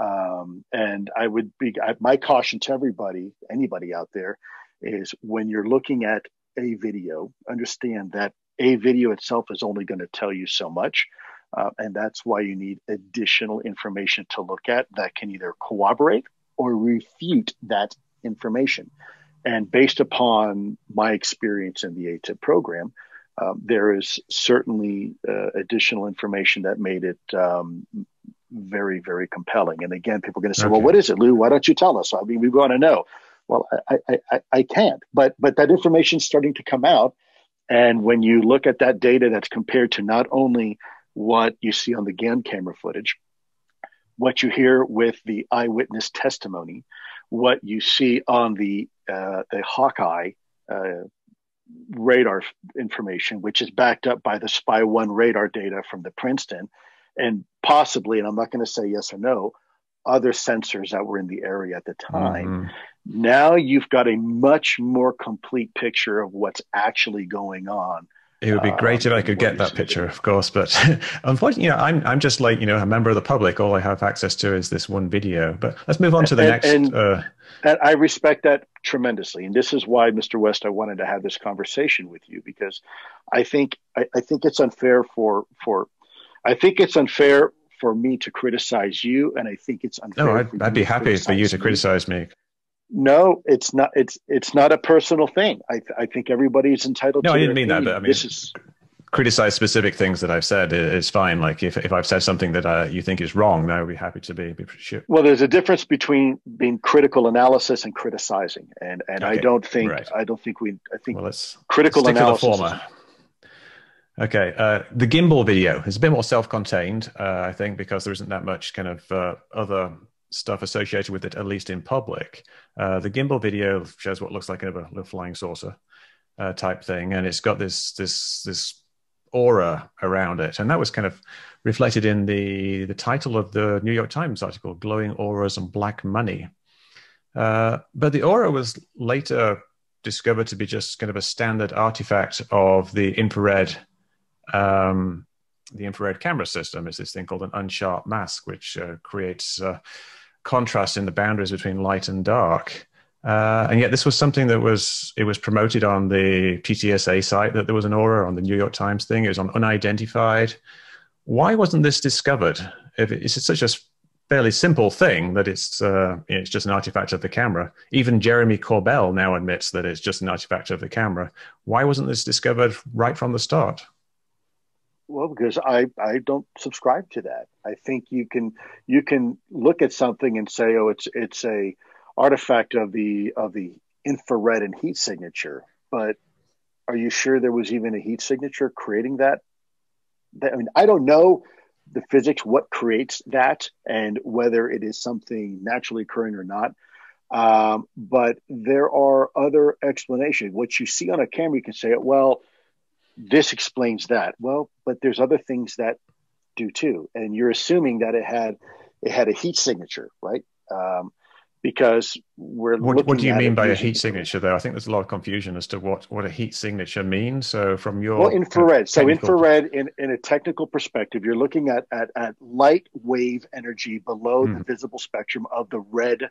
Um, and I would be, I, my caution to everybody, anybody out there, is when you're looking at a video, understand that a video itself is only going to tell you so much. Uh, and that's why you need additional information to look at that can either corroborate or refute that information. And based upon my experience in the A T I P program, um, there is certainly uh, additional information that made it um, very, very compelling. And again, people are going to say, okay. well, what is it, Lou? Why don't you tell us? I mean, we want to know. Well, I, I, I, I can't. But, but that information is starting to come out. And when you look at that data that's compared to not only what you see on the GAN camera footage, what you hear with the eyewitness testimony, what you see on the, uh, the Hawkeye uh, radar information, which is backed up by the Spy One radar data from the Princeton, and possibly, and I'm not going to say yes or no, other sensors that were in the area at the time. Mm-hmm. Now you've got a much more complete picture of what's actually going on. It would be great um, if I could get that picture, of course, but unfortunately, you know, I'm I'm just like, you know, a member of the public. All I have access to is this one video. But let's move on to the and, next. And, uh... and I respect that tremendously, and this is why, Mister West, I wanted to have this conversation with you, because I think I, I think it's unfair for for I think it's unfair for me to criticize you, and I think it's unfair. No, I'd, for I'd be happy for you to me. criticize me. No, it's not. It's it's not a personal thing. I th I think everybody is entitled. No, to I didn't mean that. But I mean, this is criticize specific things that I've said is fine. Like if if I've said something that uh, you think is wrong, then I would be happy to be, be sure. Well, there's a difference between being critical analysis and criticizing, and and okay. I don't think right. I don't think we. I think well, let's, critical let's analysis. To the former. Okay, uh, the gimbal video is a bit more self-contained, uh, I think, because there isn't that much kind of uh, other stuff associated with it, at least in public. Uh, the gimbal video shows what looks like a little flying saucer uh, type thing, and it's got this this this aura around it. And that was kind of reflected in the, the title of the New York Times article, Glowing Auras and Black Money. Uh, but the aura was later discovered to be just kind of a standard artifact of the infrared um, the infrared camera system. It's this thing called an unsharp mask, which uh, creates uh, contrast in the boundaries between light and dark. Uh, and yet this was something that was, it was promoted on the T T S A site that there was an aura, on the New York Times thing. It was on unidentified. Why wasn't this discovered? If it's such a fairly simple thing that it's, uh, it's just an artifact of the camera. Even Jeremy Corbell now admits that it's just an artifact of the camera. Why wasn't this discovered right from the start? Well, because I, I don't subscribe to that. I think you can, you can look at something and say, oh, it's, it's a artifact of the of the infrared and heat signature, but are you sure there was even a heat signature creating that? I mean, I don't know the physics, what creates that, and whether it is something naturally occurring or not. Um, but there are other explanations. What you see on a camera, you can say, well, this explains that. Well, but there's other things that do too, and you're assuming that it had it had a heat signature, right? Um, Because we're what, what do you mean by a heat signature, though? I think there's a lot of confusion as to what, what a heat signature means. So from your well, infrared. So infrared, in, in a technical perspective, you're looking at, at, at light wave energy below mm. the visible spectrum of the red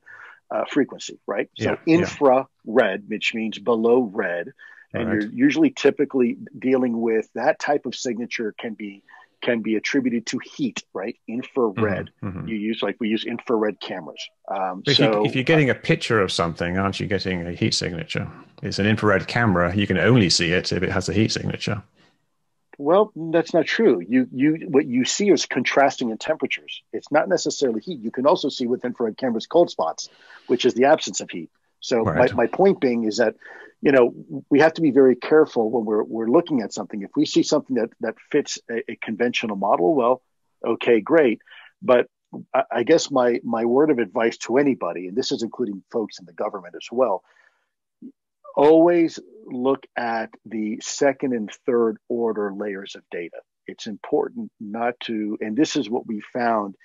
uh, frequency, right? So yeah, infrared, yeah. which means below red. And right. you're usually typically dealing with that type of signature can be can be attributed to heat, right? Infrared. Mm-hmm. You use, like we use infrared cameras. Um, if, so, you, if you're getting a picture of something, aren't you getting a heat signature? It's an infrared camera. You can only see it if it has a heat signature. Well, that's not true. You, you, what you see is contrasting in temperatures. It's not necessarily heat. You can also see with infrared cameras cold spots, which is the absence of heat. So right. my, my point being is that, you know, we have to be very careful when we're, we're looking at something. If we see something that, that fits a, a conventional model, well, okay, great. But I, I guess my, my word of advice to anybody, and this is including folks in the government as well, always look at the second and third order layers of data. It's important not to, and this is what we found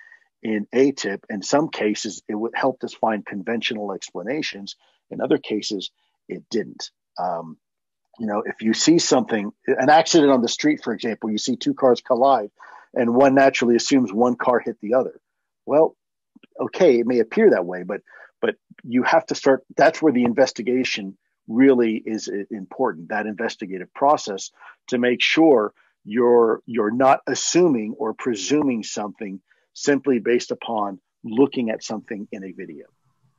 in A T I P, in some cases, it would help us find conventional explanations. In other cases, it didn't. Um, you know, if you see something, an accident on the street, for example, you see two cars collide, and one naturally assumes one car hit the other. Well, okay, it may appear that way, but but you have to start. That's where the investigation really is important. That investigative process to make sure you're you're not assuming or presuming something simply based upon looking at something in a video.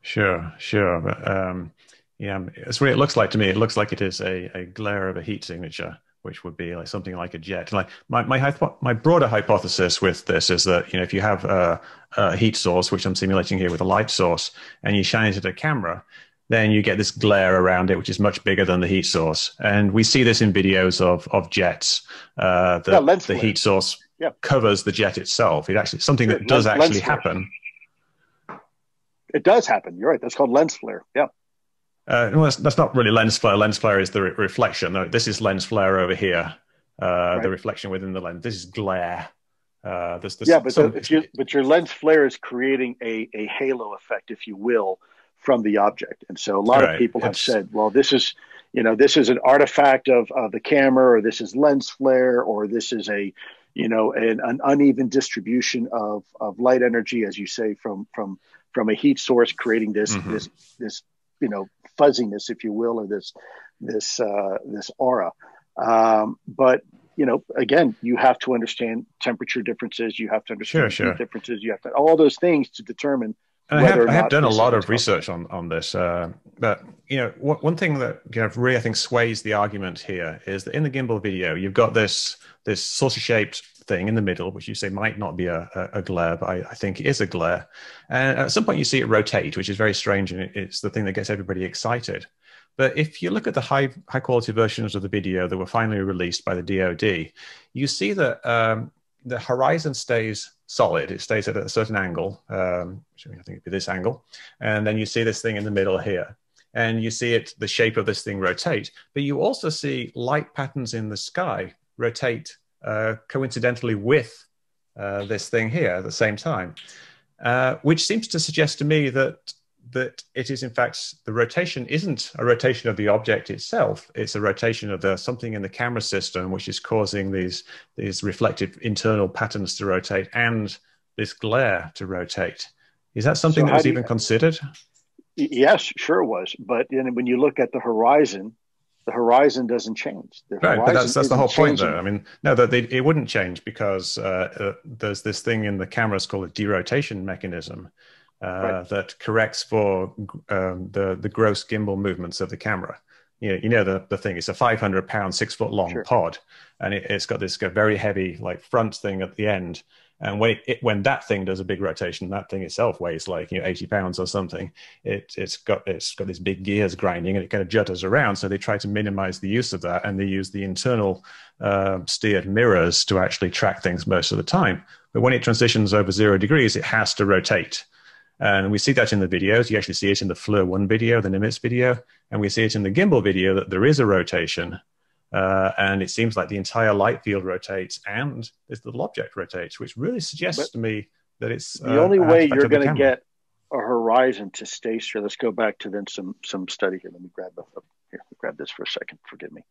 Sure, sure. But, um, yeah, it's what it looks like to me. It looks like it is a, a glare of a heat signature, which would be like something like a jet. Like my my, my broader hypothesis with this is that, you know, if you have a, a heat source, which I'm simulating here with a light source, and you shine it at a camera, then you get this glare around it, which is much bigger than the heat source. And we see this in videos of, of jets. Uh, the, yeah, the heat source Yep. covers the jet itself. It actually something that does lens, actually lens happen. It does happen. You're right. That's called lens flare. Yeah. Uh, well, that's, that's not really lens flare. Lens flare is the re reflection. No, this is lens flare over here. Uh, right. The reflection within the lens. This is glare. Uh, there's, there's yeah, but some, the, if you, but your lens flare is creating a a halo effect, if you will, from the object. And so a lot right. of people have it's, said, well, this is you know this is an artifact of of the camera, or this is lens flare, or this is a you know, an, an uneven distribution of, of light energy, as you say, from from from a heat source, creating this mm-hmm. this this you know fuzziness, if you will, or this this uh, this aura. Um, but you know, again, you have to understand temperature differences. You have to understand sure, sure. heat differences. You have to all those things to determine. And I have, I have done a lot of research on on this, uh, but you know, what, one thing that you know, really I think sways the argument here is that in the gimbal video, you've got this this saucer-shaped thing in the middle, which you say might not be a, a, a glare, but I, I think it is a glare. And at some point, you see it rotate, which is very strange, and it's the thing that gets everybody excited. But if you look at the high high quality versions of the video that were finally released by the D O D, you see that um, the horizon stays solid. It stays at a certain angle, um, which I think it'd be this angle. And then you see this thing in the middle here. And you see it, the shape of this thing rotate. But you also see light patterns in the sky rotate uh, coincidentally with uh, this thing here at the same time, uh, which seems to suggest to me that that it is in fact, the rotation isn't a rotation of the object itself, it's a rotation of the something in the camera system which is causing these, these reflective internal patterns to rotate and this glare to rotate. Is that something so that was even you, considered? Yes, sure was. But in, when you look at the horizon, the horizon doesn't change. The right, but that's, that's the whole point changing. Though. I mean, no, that they, it wouldn't change because uh, uh, there's this thing in the cameras called a derotation mechanism. Uh, right. That corrects for um, the the gross gimbal movements of the camera. You know, you know the the thing. It's a five hundred pound, six foot long sure. pod, and it, it's got this very heavy like front thing at the end. And when it, it, when that thing does a big rotation, that thing itself weighs like you know eighty pounds or something. It it's got it's got these big gears grinding, and it kind of jutters around. So they try to minimize the use of that, and they use the internal uh, steered mirrors to actually track things most of the time. But when it transitions over zero degrees, it has to rotate. And we see that in the videos. You actually see it in the FLIR one video, the Nimitz video, and we see it in the gimbal video that there is a rotation. Uh, and it seems like the entire light field rotates and this little object rotates, which really suggests but to me that it's the uh, only way you're going to get a horizon to stay sure. Let's go back to then some some study here. Let me grab up here. Grab this for a second. Forgive me.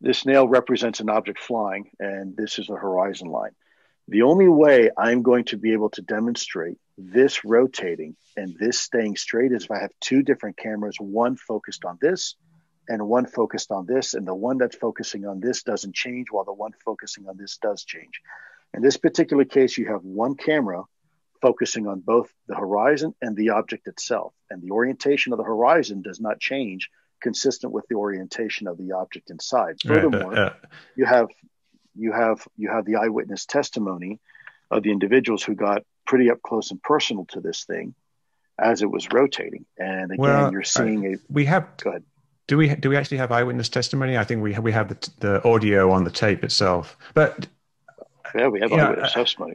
This nail represents an object flying, and this is the horizon line. The only way I'm going to be able to demonstrate this rotating and this staying straight is if I have two different cameras, one focused on this and one focused on this, and the one that's focusing on this doesn't change while the one focusing on this does change. In this particular case, you have one camera focusing on both the horizon and the object itself, and the orientation of the horizon does not change consistent with the orientation of the object inside. Furthermore, right, uh, you have... You have you have the eyewitness testimony of the individuals who got pretty up close and personal to this thing as it was rotating. And again, well, you're seeing I, a we have. Go ahead. Do we do we actually have eyewitness testimony? I think we have, we have the, the audio on the tape itself, but yeah, we have eyewitness know, testimony.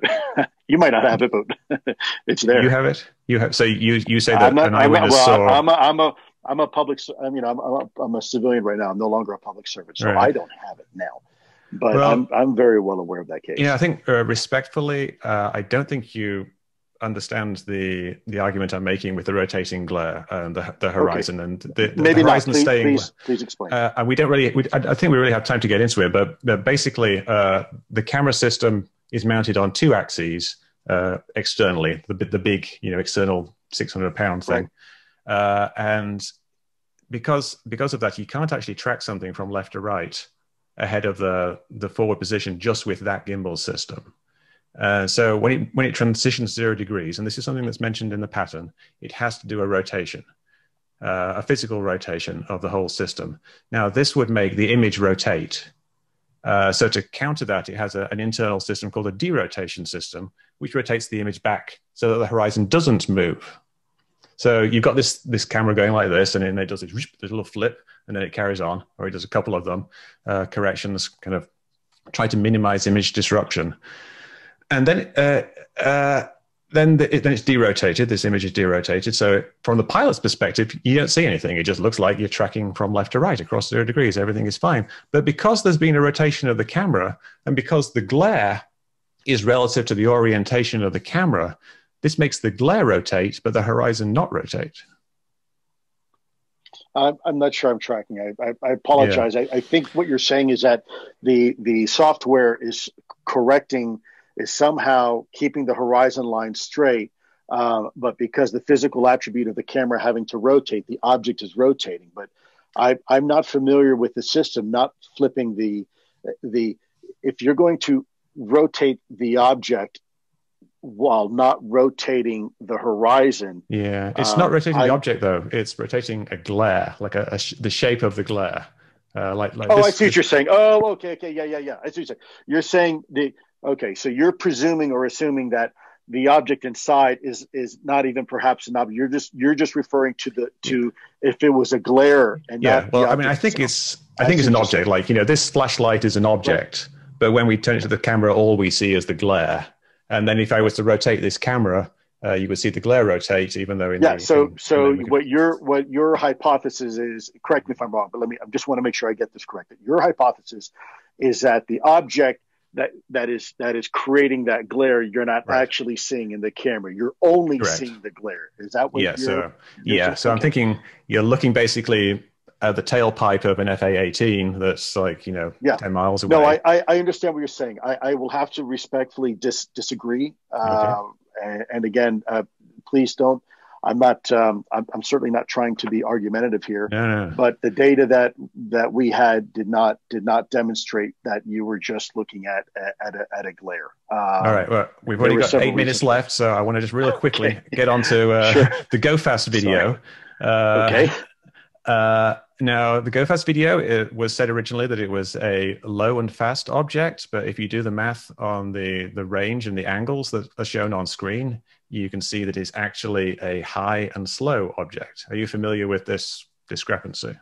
You might not have it, but it's there. You have it. You have. So you you say that I'm a, an eyewitness. I'm a, well, saw... I'm a, I'm a I'm a public. I mean, I'm I'm a, I'm a civilian right now. I'm no longer a public servant, so right. I don't have it now. But well, I'm, I'm very well aware of that case. Yeah, you know, I think uh, respectfully, uh, I don't think you understand the the argument I'm making with the rotating glare and the, the horizon okay. and the, the, Maybe the horizon please, staying. Please, please explain. Uh, and we don't really. We, I, I think we really have time to get into it. But, but basically, uh, the camera system is mounted on two axes uh, externally. The the big, you know, external six hundred pound thing, right. uh, and because because of that, you can't actually track something from left to right ahead of the, the forward position just with that gimbal system. Uh, so when it, when it transitions zero degrees, and this is something that's mentioned in the pattern, it has to do a rotation, uh, a physical rotation of the whole system. Now this would make the image rotate. Uh, so to counter that, it has a, an internal system called a derotation system, which rotates the image back so that the horizon doesn't move. So you've got this, this camera going like this, and then it does this little flip, and then it carries on, or it does a couple of them, uh, corrections, kind of try to minimize image disruption. And then uh, uh, then, the, it, then it's derotated, this image is derotated. So from the pilot's perspective, you don't see anything. It just looks like you're tracking from left to right across zero degrees, everything is fine. But because there's been a rotation of the camera, and because the glare is relative to the orientation of the camera, this makes the glare rotate, but the horizon not rotate. I'm, I'm not sure I'm tracking. I, I, I apologize. Yeah. I, I think what you're saying is that the, the software is correcting, is somehow keeping the horizon line straight, uh, but because the physical attribute of the camera having to rotate, the object is rotating. But I, I'm not familiar with the system, not flipping the, the if you're going to rotate the object while not rotating the horizon. Yeah, it's um, not rotating I, the object though. It's rotating a glare, like a, a sh the shape of the glare. Uh, like, like. Oh, this, I see what this. You're saying. Oh, okay, okay, yeah, yeah, yeah. I see what you're saying. You're saying the okay. So you're presuming or assuming that the object inside is is not even perhaps an object. You're just you're just referring to the to if it was a glare and yeah. Not well, the I mean, I think it's I think it's an object. Like you know, this flashlight is an object, right. But when we turn it to the camera, all we see is the glare. And then if I was to rotate this camera, uh, you would see the glare rotate, even though in yeah. The, so, in, so in what your what your hypothesis is? Correct me if I'm wrong, but let me. I just want to make sure I get this correct. Your hypothesis is that the object that that is that is creating that glare you're not right. actually seeing in the camera. You're only Correct. seeing the glare. Is that what? Yeah. You're, so you're yeah. So I'm thinking you're looking basically at the tailpipe of an F A eighteen that's like you know yeah. ten miles away. No, I, I I understand what you're saying. I I will have to respectfully dis disagree. Okay. Um, and, and again, uh, please don't. I'm not. Um, I'm, I'm certainly not trying to be argumentative here. No, no, no. But the data that that we had did not did not demonstrate that you were just looking at at a, at a glare. Um, All right. Well, we've already got eight minutes left, so I want to just really quickly okay. get onto uh, sure. the Go Fast video. Uh, okay. Uh, now, the Go Fast video, it was said originally that it was a low and fast object, but if you do the math on the the range and the angles that are shown on screen, you can see that it's actually a high and slow object. Are you familiar with this discrepancy?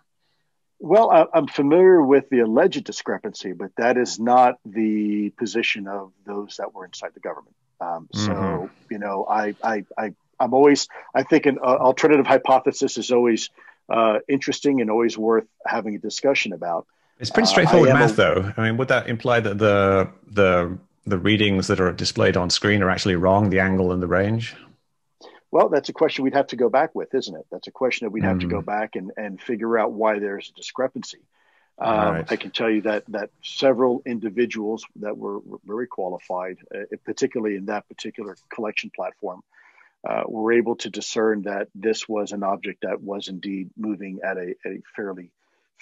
Well, I, I'm familiar with the alleged discrepancy, but that is not the position of those that were inside the government. Um, so, mm-hmm. you know, I, I, I, I'm always, I think an uh, alternative hypothesis is always uh, interesting and always worth having a discussion about. It's pretty straightforward uh, math, though. I mean, would that imply that the the the readings that are displayed on screen are actually wrong, the angle and the range? Well, that's a question we'd have to go back with, isn't it? That's a question that we'd have mm. to go back and, and figure out why there's a discrepancy. Um, right. I can tell you that that several individuals that were, were very qualified, uh, particularly in that particular collection platform, uh, were able to discern that this was an object that was indeed moving at a, at a fairly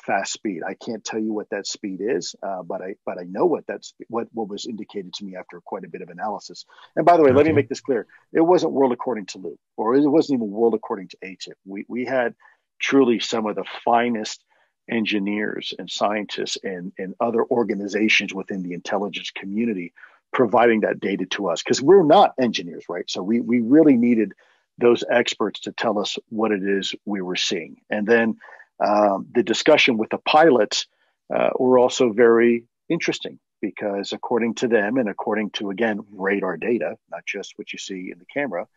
fast speed. I can't tell you what that speed is, uh, but I but I know what that's what what was indicated to me after quite a bit of analysis. And by the way, okay. let me make this clear: it wasn't World According to Lou, or it wasn't even World According to A T I P. We we had truly some of the finest engineers and scientists and and other organizations within the intelligence community providing that data to us, because we're not engineers, right? So we we really needed those experts to tell us what it is we were seeing, and then. Um, the discussion with the pilots uh, were also very interesting because according to them and according to, again, radar data, not just what you see in the camera,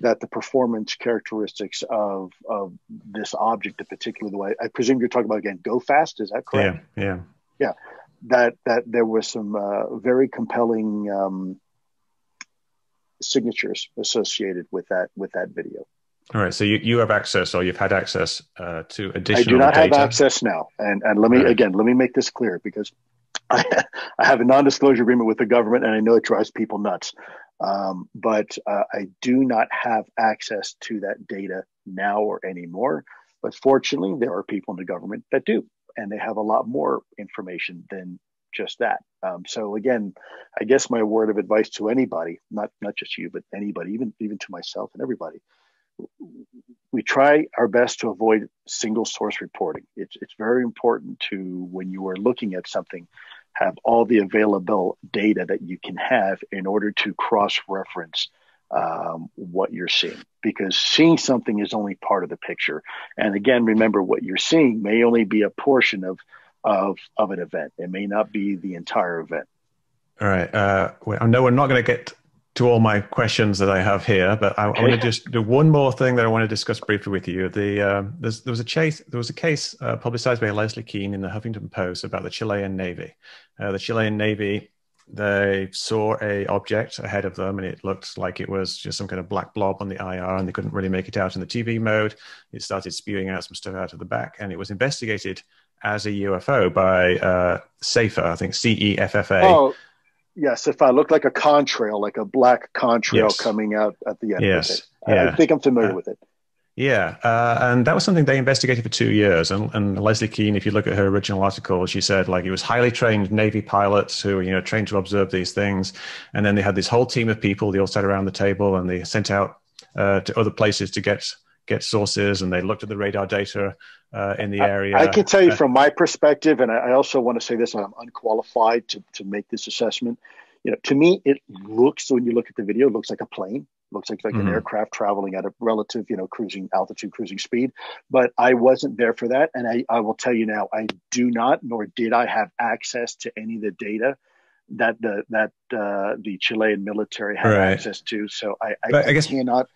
that the performance characteristics of, of this object in particular, the way I presume you're talking about, again, Go Fast, is that correct? Yeah. Yeah. yeah that, that there was some uh, very compelling um, signatures associated with that, with that video. All right, so you, you have access, or you've had access uh, to additional data. I do not data. have access now, and and let me right. again let me make this clear because I, I have a non-disclosure agreement with the government, and I know it drives people nuts. Um, but uh, I do not have access to that data now or anymore. But fortunately, there are people in the government that do, and they have a lot more information than just that. Um, so again, I guess my word of advice to anybody, not not just you, but anybody, even even to myself and everybody. We try our best to avoid single source reporting. It's, it's very important to, when you are looking at something, have all the available data that you can have in order to cross-reference um, what you're seeing, because seeing something is only part of the picture. And again, remember what you're seeing may only be a portion of, of, of an event. It may not be the entire event. All right. Uh, well, I know we're not going to get to all my questions that I have here, but I, okay. I want to just do one more thing that I want to discuss briefly with you. The uh, there was a case, there was a case uh, publicized by Leslie Keane in the Huffington Post about the Chilean Navy. Uh, the Chilean Navy, they saw a object ahead of them, and it looked like it was just some kind of black blob on the I R, and they couldn't really make it out in the T V mode. It started spewing out some stuff out of the back, and it was investigated as a U F O by uh, SEFA, I think C E F F A. Oh. Yes, if I look like a contrail, like a black contrail yes. coming out at the end yes. of it. I, yeah. I think I'm familiar uh, with it. Yeah, uh, and that was something they investigated for two years. And, and Leslie Keane, if you look at her original article, she said like it was highly trained Navy pilots who were you know trained to observe these things. And then they had this whole team of people. They all sat around the table and they sent out uh, to other places to get get sources, and they looked at the radar data uh, in the area. I, I can tell you from my perspective, and I also want to say this, and I'm unqualified to, to make this assessment. You know, to me, it looks, when you look at the video, it looks like a plane, it looks like, like mm-hmm. an aircraft traveling at a relative, you know, cruising altitude, cruising speed. But I wasn't there for that. And I, I will tell you now, I do not, nor did I have access to any of the data that the, that, uh, the Chilean military had right. access to. So I, I, I guess cannot...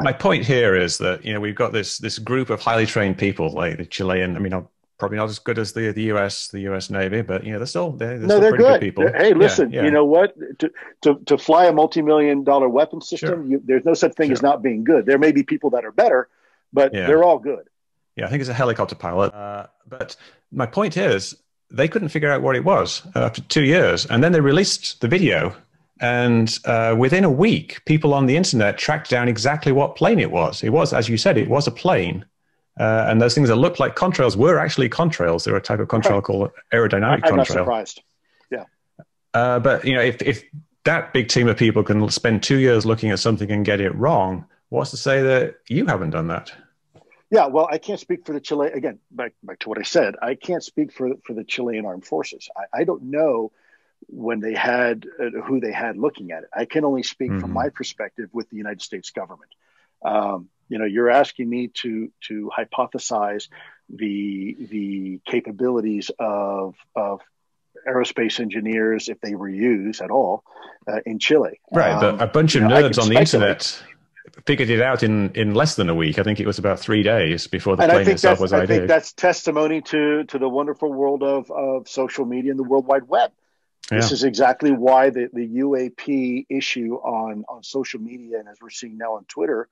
My point here is that you know we've got this this group of highly trained people like the Chilean. I mean, I'll probably not as good as the the U S the U S Navy, but you know they're still they're, they're no, still they're pretty good. good people. They're, hey, listen, yeah, yeah. you know what? To, to to fly a multi-million dollar weapon system, sure. you, there's no such thing sure. as not being good. There may be people that are better, but yeah. they're all good. Yeah, I think it's a helicopter pilot. Uh, but my point is, they couldn't figure out what it was uh, after two years, and then they released the video. And uh, within a week, people on the internet tracked down exactly what plane it was. It was, as you said, it was a plane. Uh, and those things that looked like contrails were actually contrails. They were a type of contrail right. called aerodynamic contrail. I'm not surprised. Yeah. Uh, but you know, if, if that big team of people can spend two years looking at something and get it wrong, what's to say that you haven't done that? Yeah, well, I can't speak for the Chile. Again, back, back to what I said, I can't speak for, for the Chilean Armed Forces. I, I don't know when they had uh, who they had looking at it. I can only speak mm-hmm. from my perspective with the United States government. Um, you know, you're asking me to to hypothesize the the capabilities of of aerospace engineers if they were used at all uh, in Chile. Right, um, but a bunch of nerds know, on speculate. the internet figured it out in in less than a week. I think it was about three days before the and plane itself was I idea. think that's testimony to to the wonderful world of of social media and the World Wide Web. Yeah. This is exactly why the, the U A P issue on, on social media, and as we're seeing now on Twitter,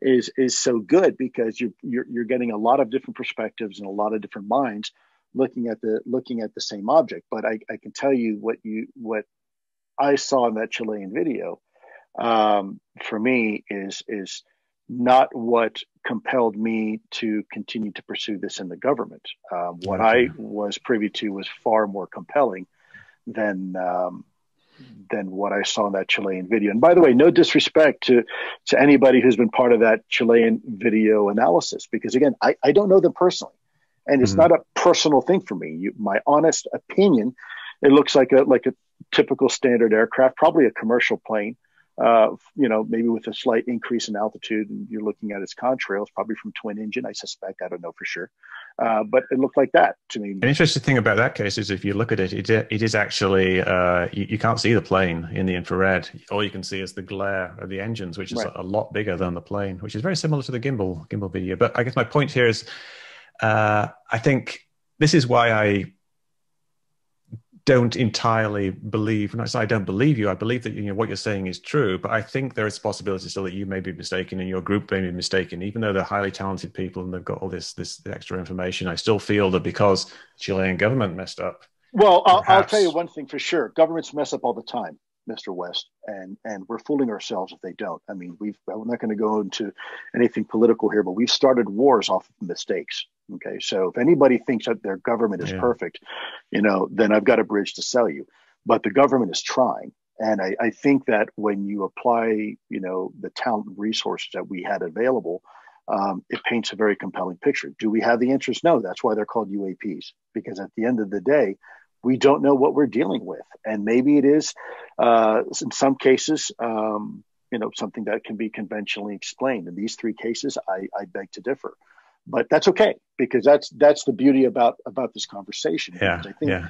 is is so good, because you're, you're you're getting a lot of different perspectives and a lot of different minds looking at the looking at the same object. But I, I can tell you what you what I saw in that Chilean video, um, for me is is not what compelled me to continue to pursue this in the government. Uh, what okay. I was privy to was far more compelling than um, than what I saw in that Chilean video. And by the way, no disrespect to to anybody who's been part of that Chilean video analysis, because again, I, I don't know them personally, and it's mm. not a personal thing for me. You, my honest opinion, it looks like a like a typical standard aircraft, probably a commercial plane. Uh, you know, maybe with a slight increase in altitude, and you're looking at its contrails, probably from twin engine, I suspect. I don't know for sure. Uh, but it looked like that to me. An interesting thing about that case is if you look at it, it, it is actually, uh, you, you can't see the plane in the infrared. All you can see is the glare of the engines, which is right. a lot bigger than the plane, which is very similar to the gimbal, gimbal video. But I guess my point here is, uh, I think this is why I don't entirely believe, when I say I don't believe you, I believe that you know what you're saying is true, but I think there is a possibility still that you may be mistaken and your group may be mistaken, even though they're highly talented people and they've got all this this extra information. I still feel that because the Chilean government messed up. Well, I'll, I'll tell you one thing for sure. Governments mess up all the time, Mister West, and, and we're fooling ourselves if they don't. I mean, we've, I'm not going to go into anything political here, but we've started wars off of mistakes. Okay, so if anybody thinks that their government is yeah. perfect, you know, then I've got a bridge to sell you. But the government is trying. And I, I think that when you apply, you know, the talent and resources that we had available, um, it paints a very compelling picture. Do we have the answers? No, that's why they're called U A Ps, because at the end of the day, we don't know what we're dealing with. And maybe it is, uh, in some cases, um, you know, something that can be conventionally explained. In these three cases, I, I beg to differ. But that's okay, because that's that's the beauty about about this conversation. Yeah, I think yeah.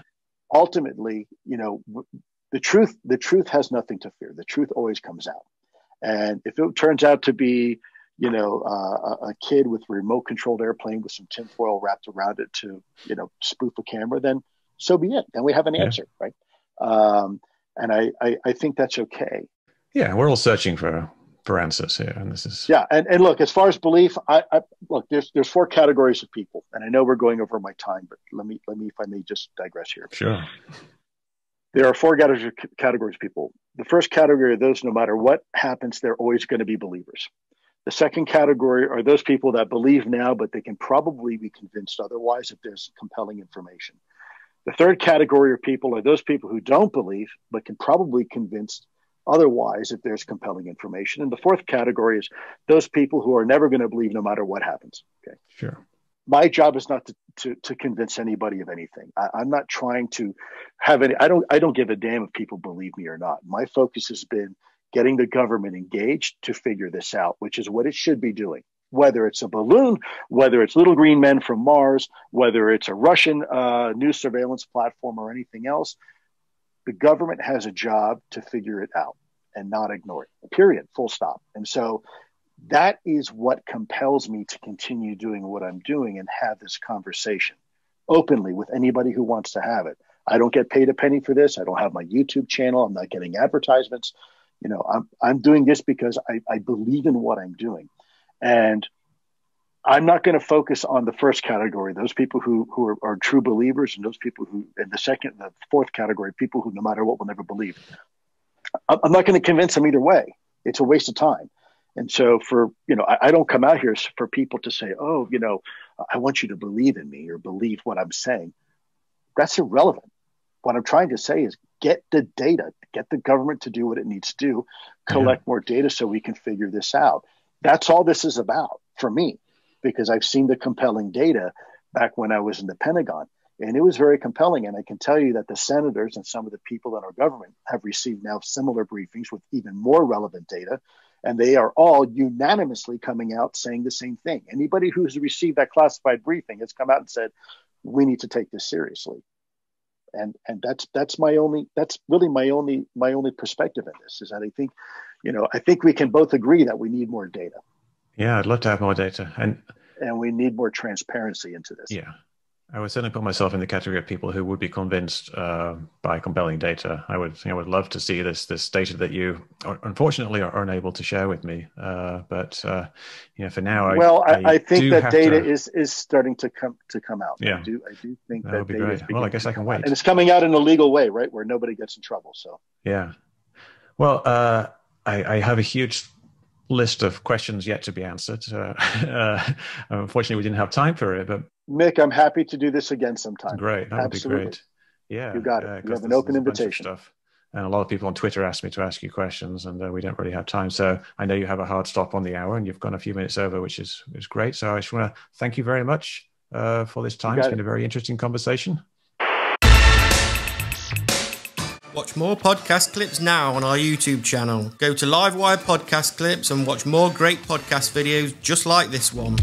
ultimately, you know, the truth the truth has nothing to fear. The truth always comes out, and if it turns out to be, you know, uh, a kid with a remote controlled airplane with some tinfoil wrapped around it to, you know, spoof a camera, then so be it. Then we have an answer, yeah. right? Um, and I, I I think that's okay. Yeah, we're all searching for. for answers here, and this is yeah and, and look, as far as belief, I, I look, there's there's four categories of people, and I know we're going over my time, but let me let me if I may just digress here. Sure. There are four categories of people. The first category are those, no matter what happens, they're always going to be believers. The second category are those people that believe now, but they can probably be convinced otherwise if there's compelling information. The third category of people are those people who don't believe but can probably convince otherwise if there's compelling information. And the fourth category is those people who are never going to believe no matter what happens. Okay. Sure. My job is not to, to, to convince anybody of anything. I, I'm not trying to have any, I don't, I don't give a damn if people believe me or not. My focus has been getting the government engaged to figure this out, which is what it should be doing. Whether it's a balloon, whether it's little green men from Mars, whether it's a Russian uh, new surveillance platform or anything else, the government has a job to figure it out and not ignore it, period, full stop. And so that is what compels me to continue doing what I'm doing and have this conversation. openly with anybody who wants to have it. I don't get paid a penny for this. I don't have my YouTube channel. I'm not getting advertisements. You know, I'm, I'm doing this because I, I believe in what I'm doing. And I'm not going to focus on the first category, those people who, who are, are true believers, and those people who, in the second, the fourth category, people who no matter what will never believe. I'm not going to convince them either way. It's a waste of time. And so for, you know, I, I don't come out here for people to say, oh, you know, I want you to believe in me or believe what I'm saying. That's irrelevant. What I'm trying to say is get the data, get the government to do what it needs to do, collect yeah. more data so we can figure this out. That's all this is about for me, because I've seen the compelling data back when I was in the Pentagon, and it was very compelling. And I can tell you that the senators and some of the people in our government have received now similar briefings with even more relevant data, and they are all unanimously coming out saying the same thing. Anybody who's received that classified briefing has come out and said, we need to take this seriously. And and that's that's my only that's really my only my only perspective in this, is that I think, you know, I think we can both agree that we need more data. Yeah, I'd love to have more data, and and we need more transparency into this. Yeah, I would certainly put myself in the category of people who would be convinced uh, by compelling data. I would I would love to see this this data that you are, unfortunately are unable to share with me. Uh, but uh, you know, for now, I well, I, I, I think that data to... is is starting to come to come out. Yeah, I do I do think that, that would be data great. Well, I guess I can wait, and it's coming out in a legal way, right, where nobody gets in trouble. So yeah, well, uh, I, I have a huge list of questions yet to be answered. Uh, uh, unfortunately, we didn't have time for it. But Mick, I'm happy to do this again sometime. Great, that Absolutely. would be great. Yeah, you got it. Uh, you have an open invitation. Stuff. And a lot of people on Twitter asked me to ask you questions, and uh, we don't really have time. So I know you have a hard stop on the hour, and you've gone a few minutes over, which is is great. So I just want to thank you very much uh, for this time. It's been it. a very interesting conversation. Watch more podcast clips now on our YouTube channel. Go to Livewire Podcast Clips and watch more great podcast videos just like this one.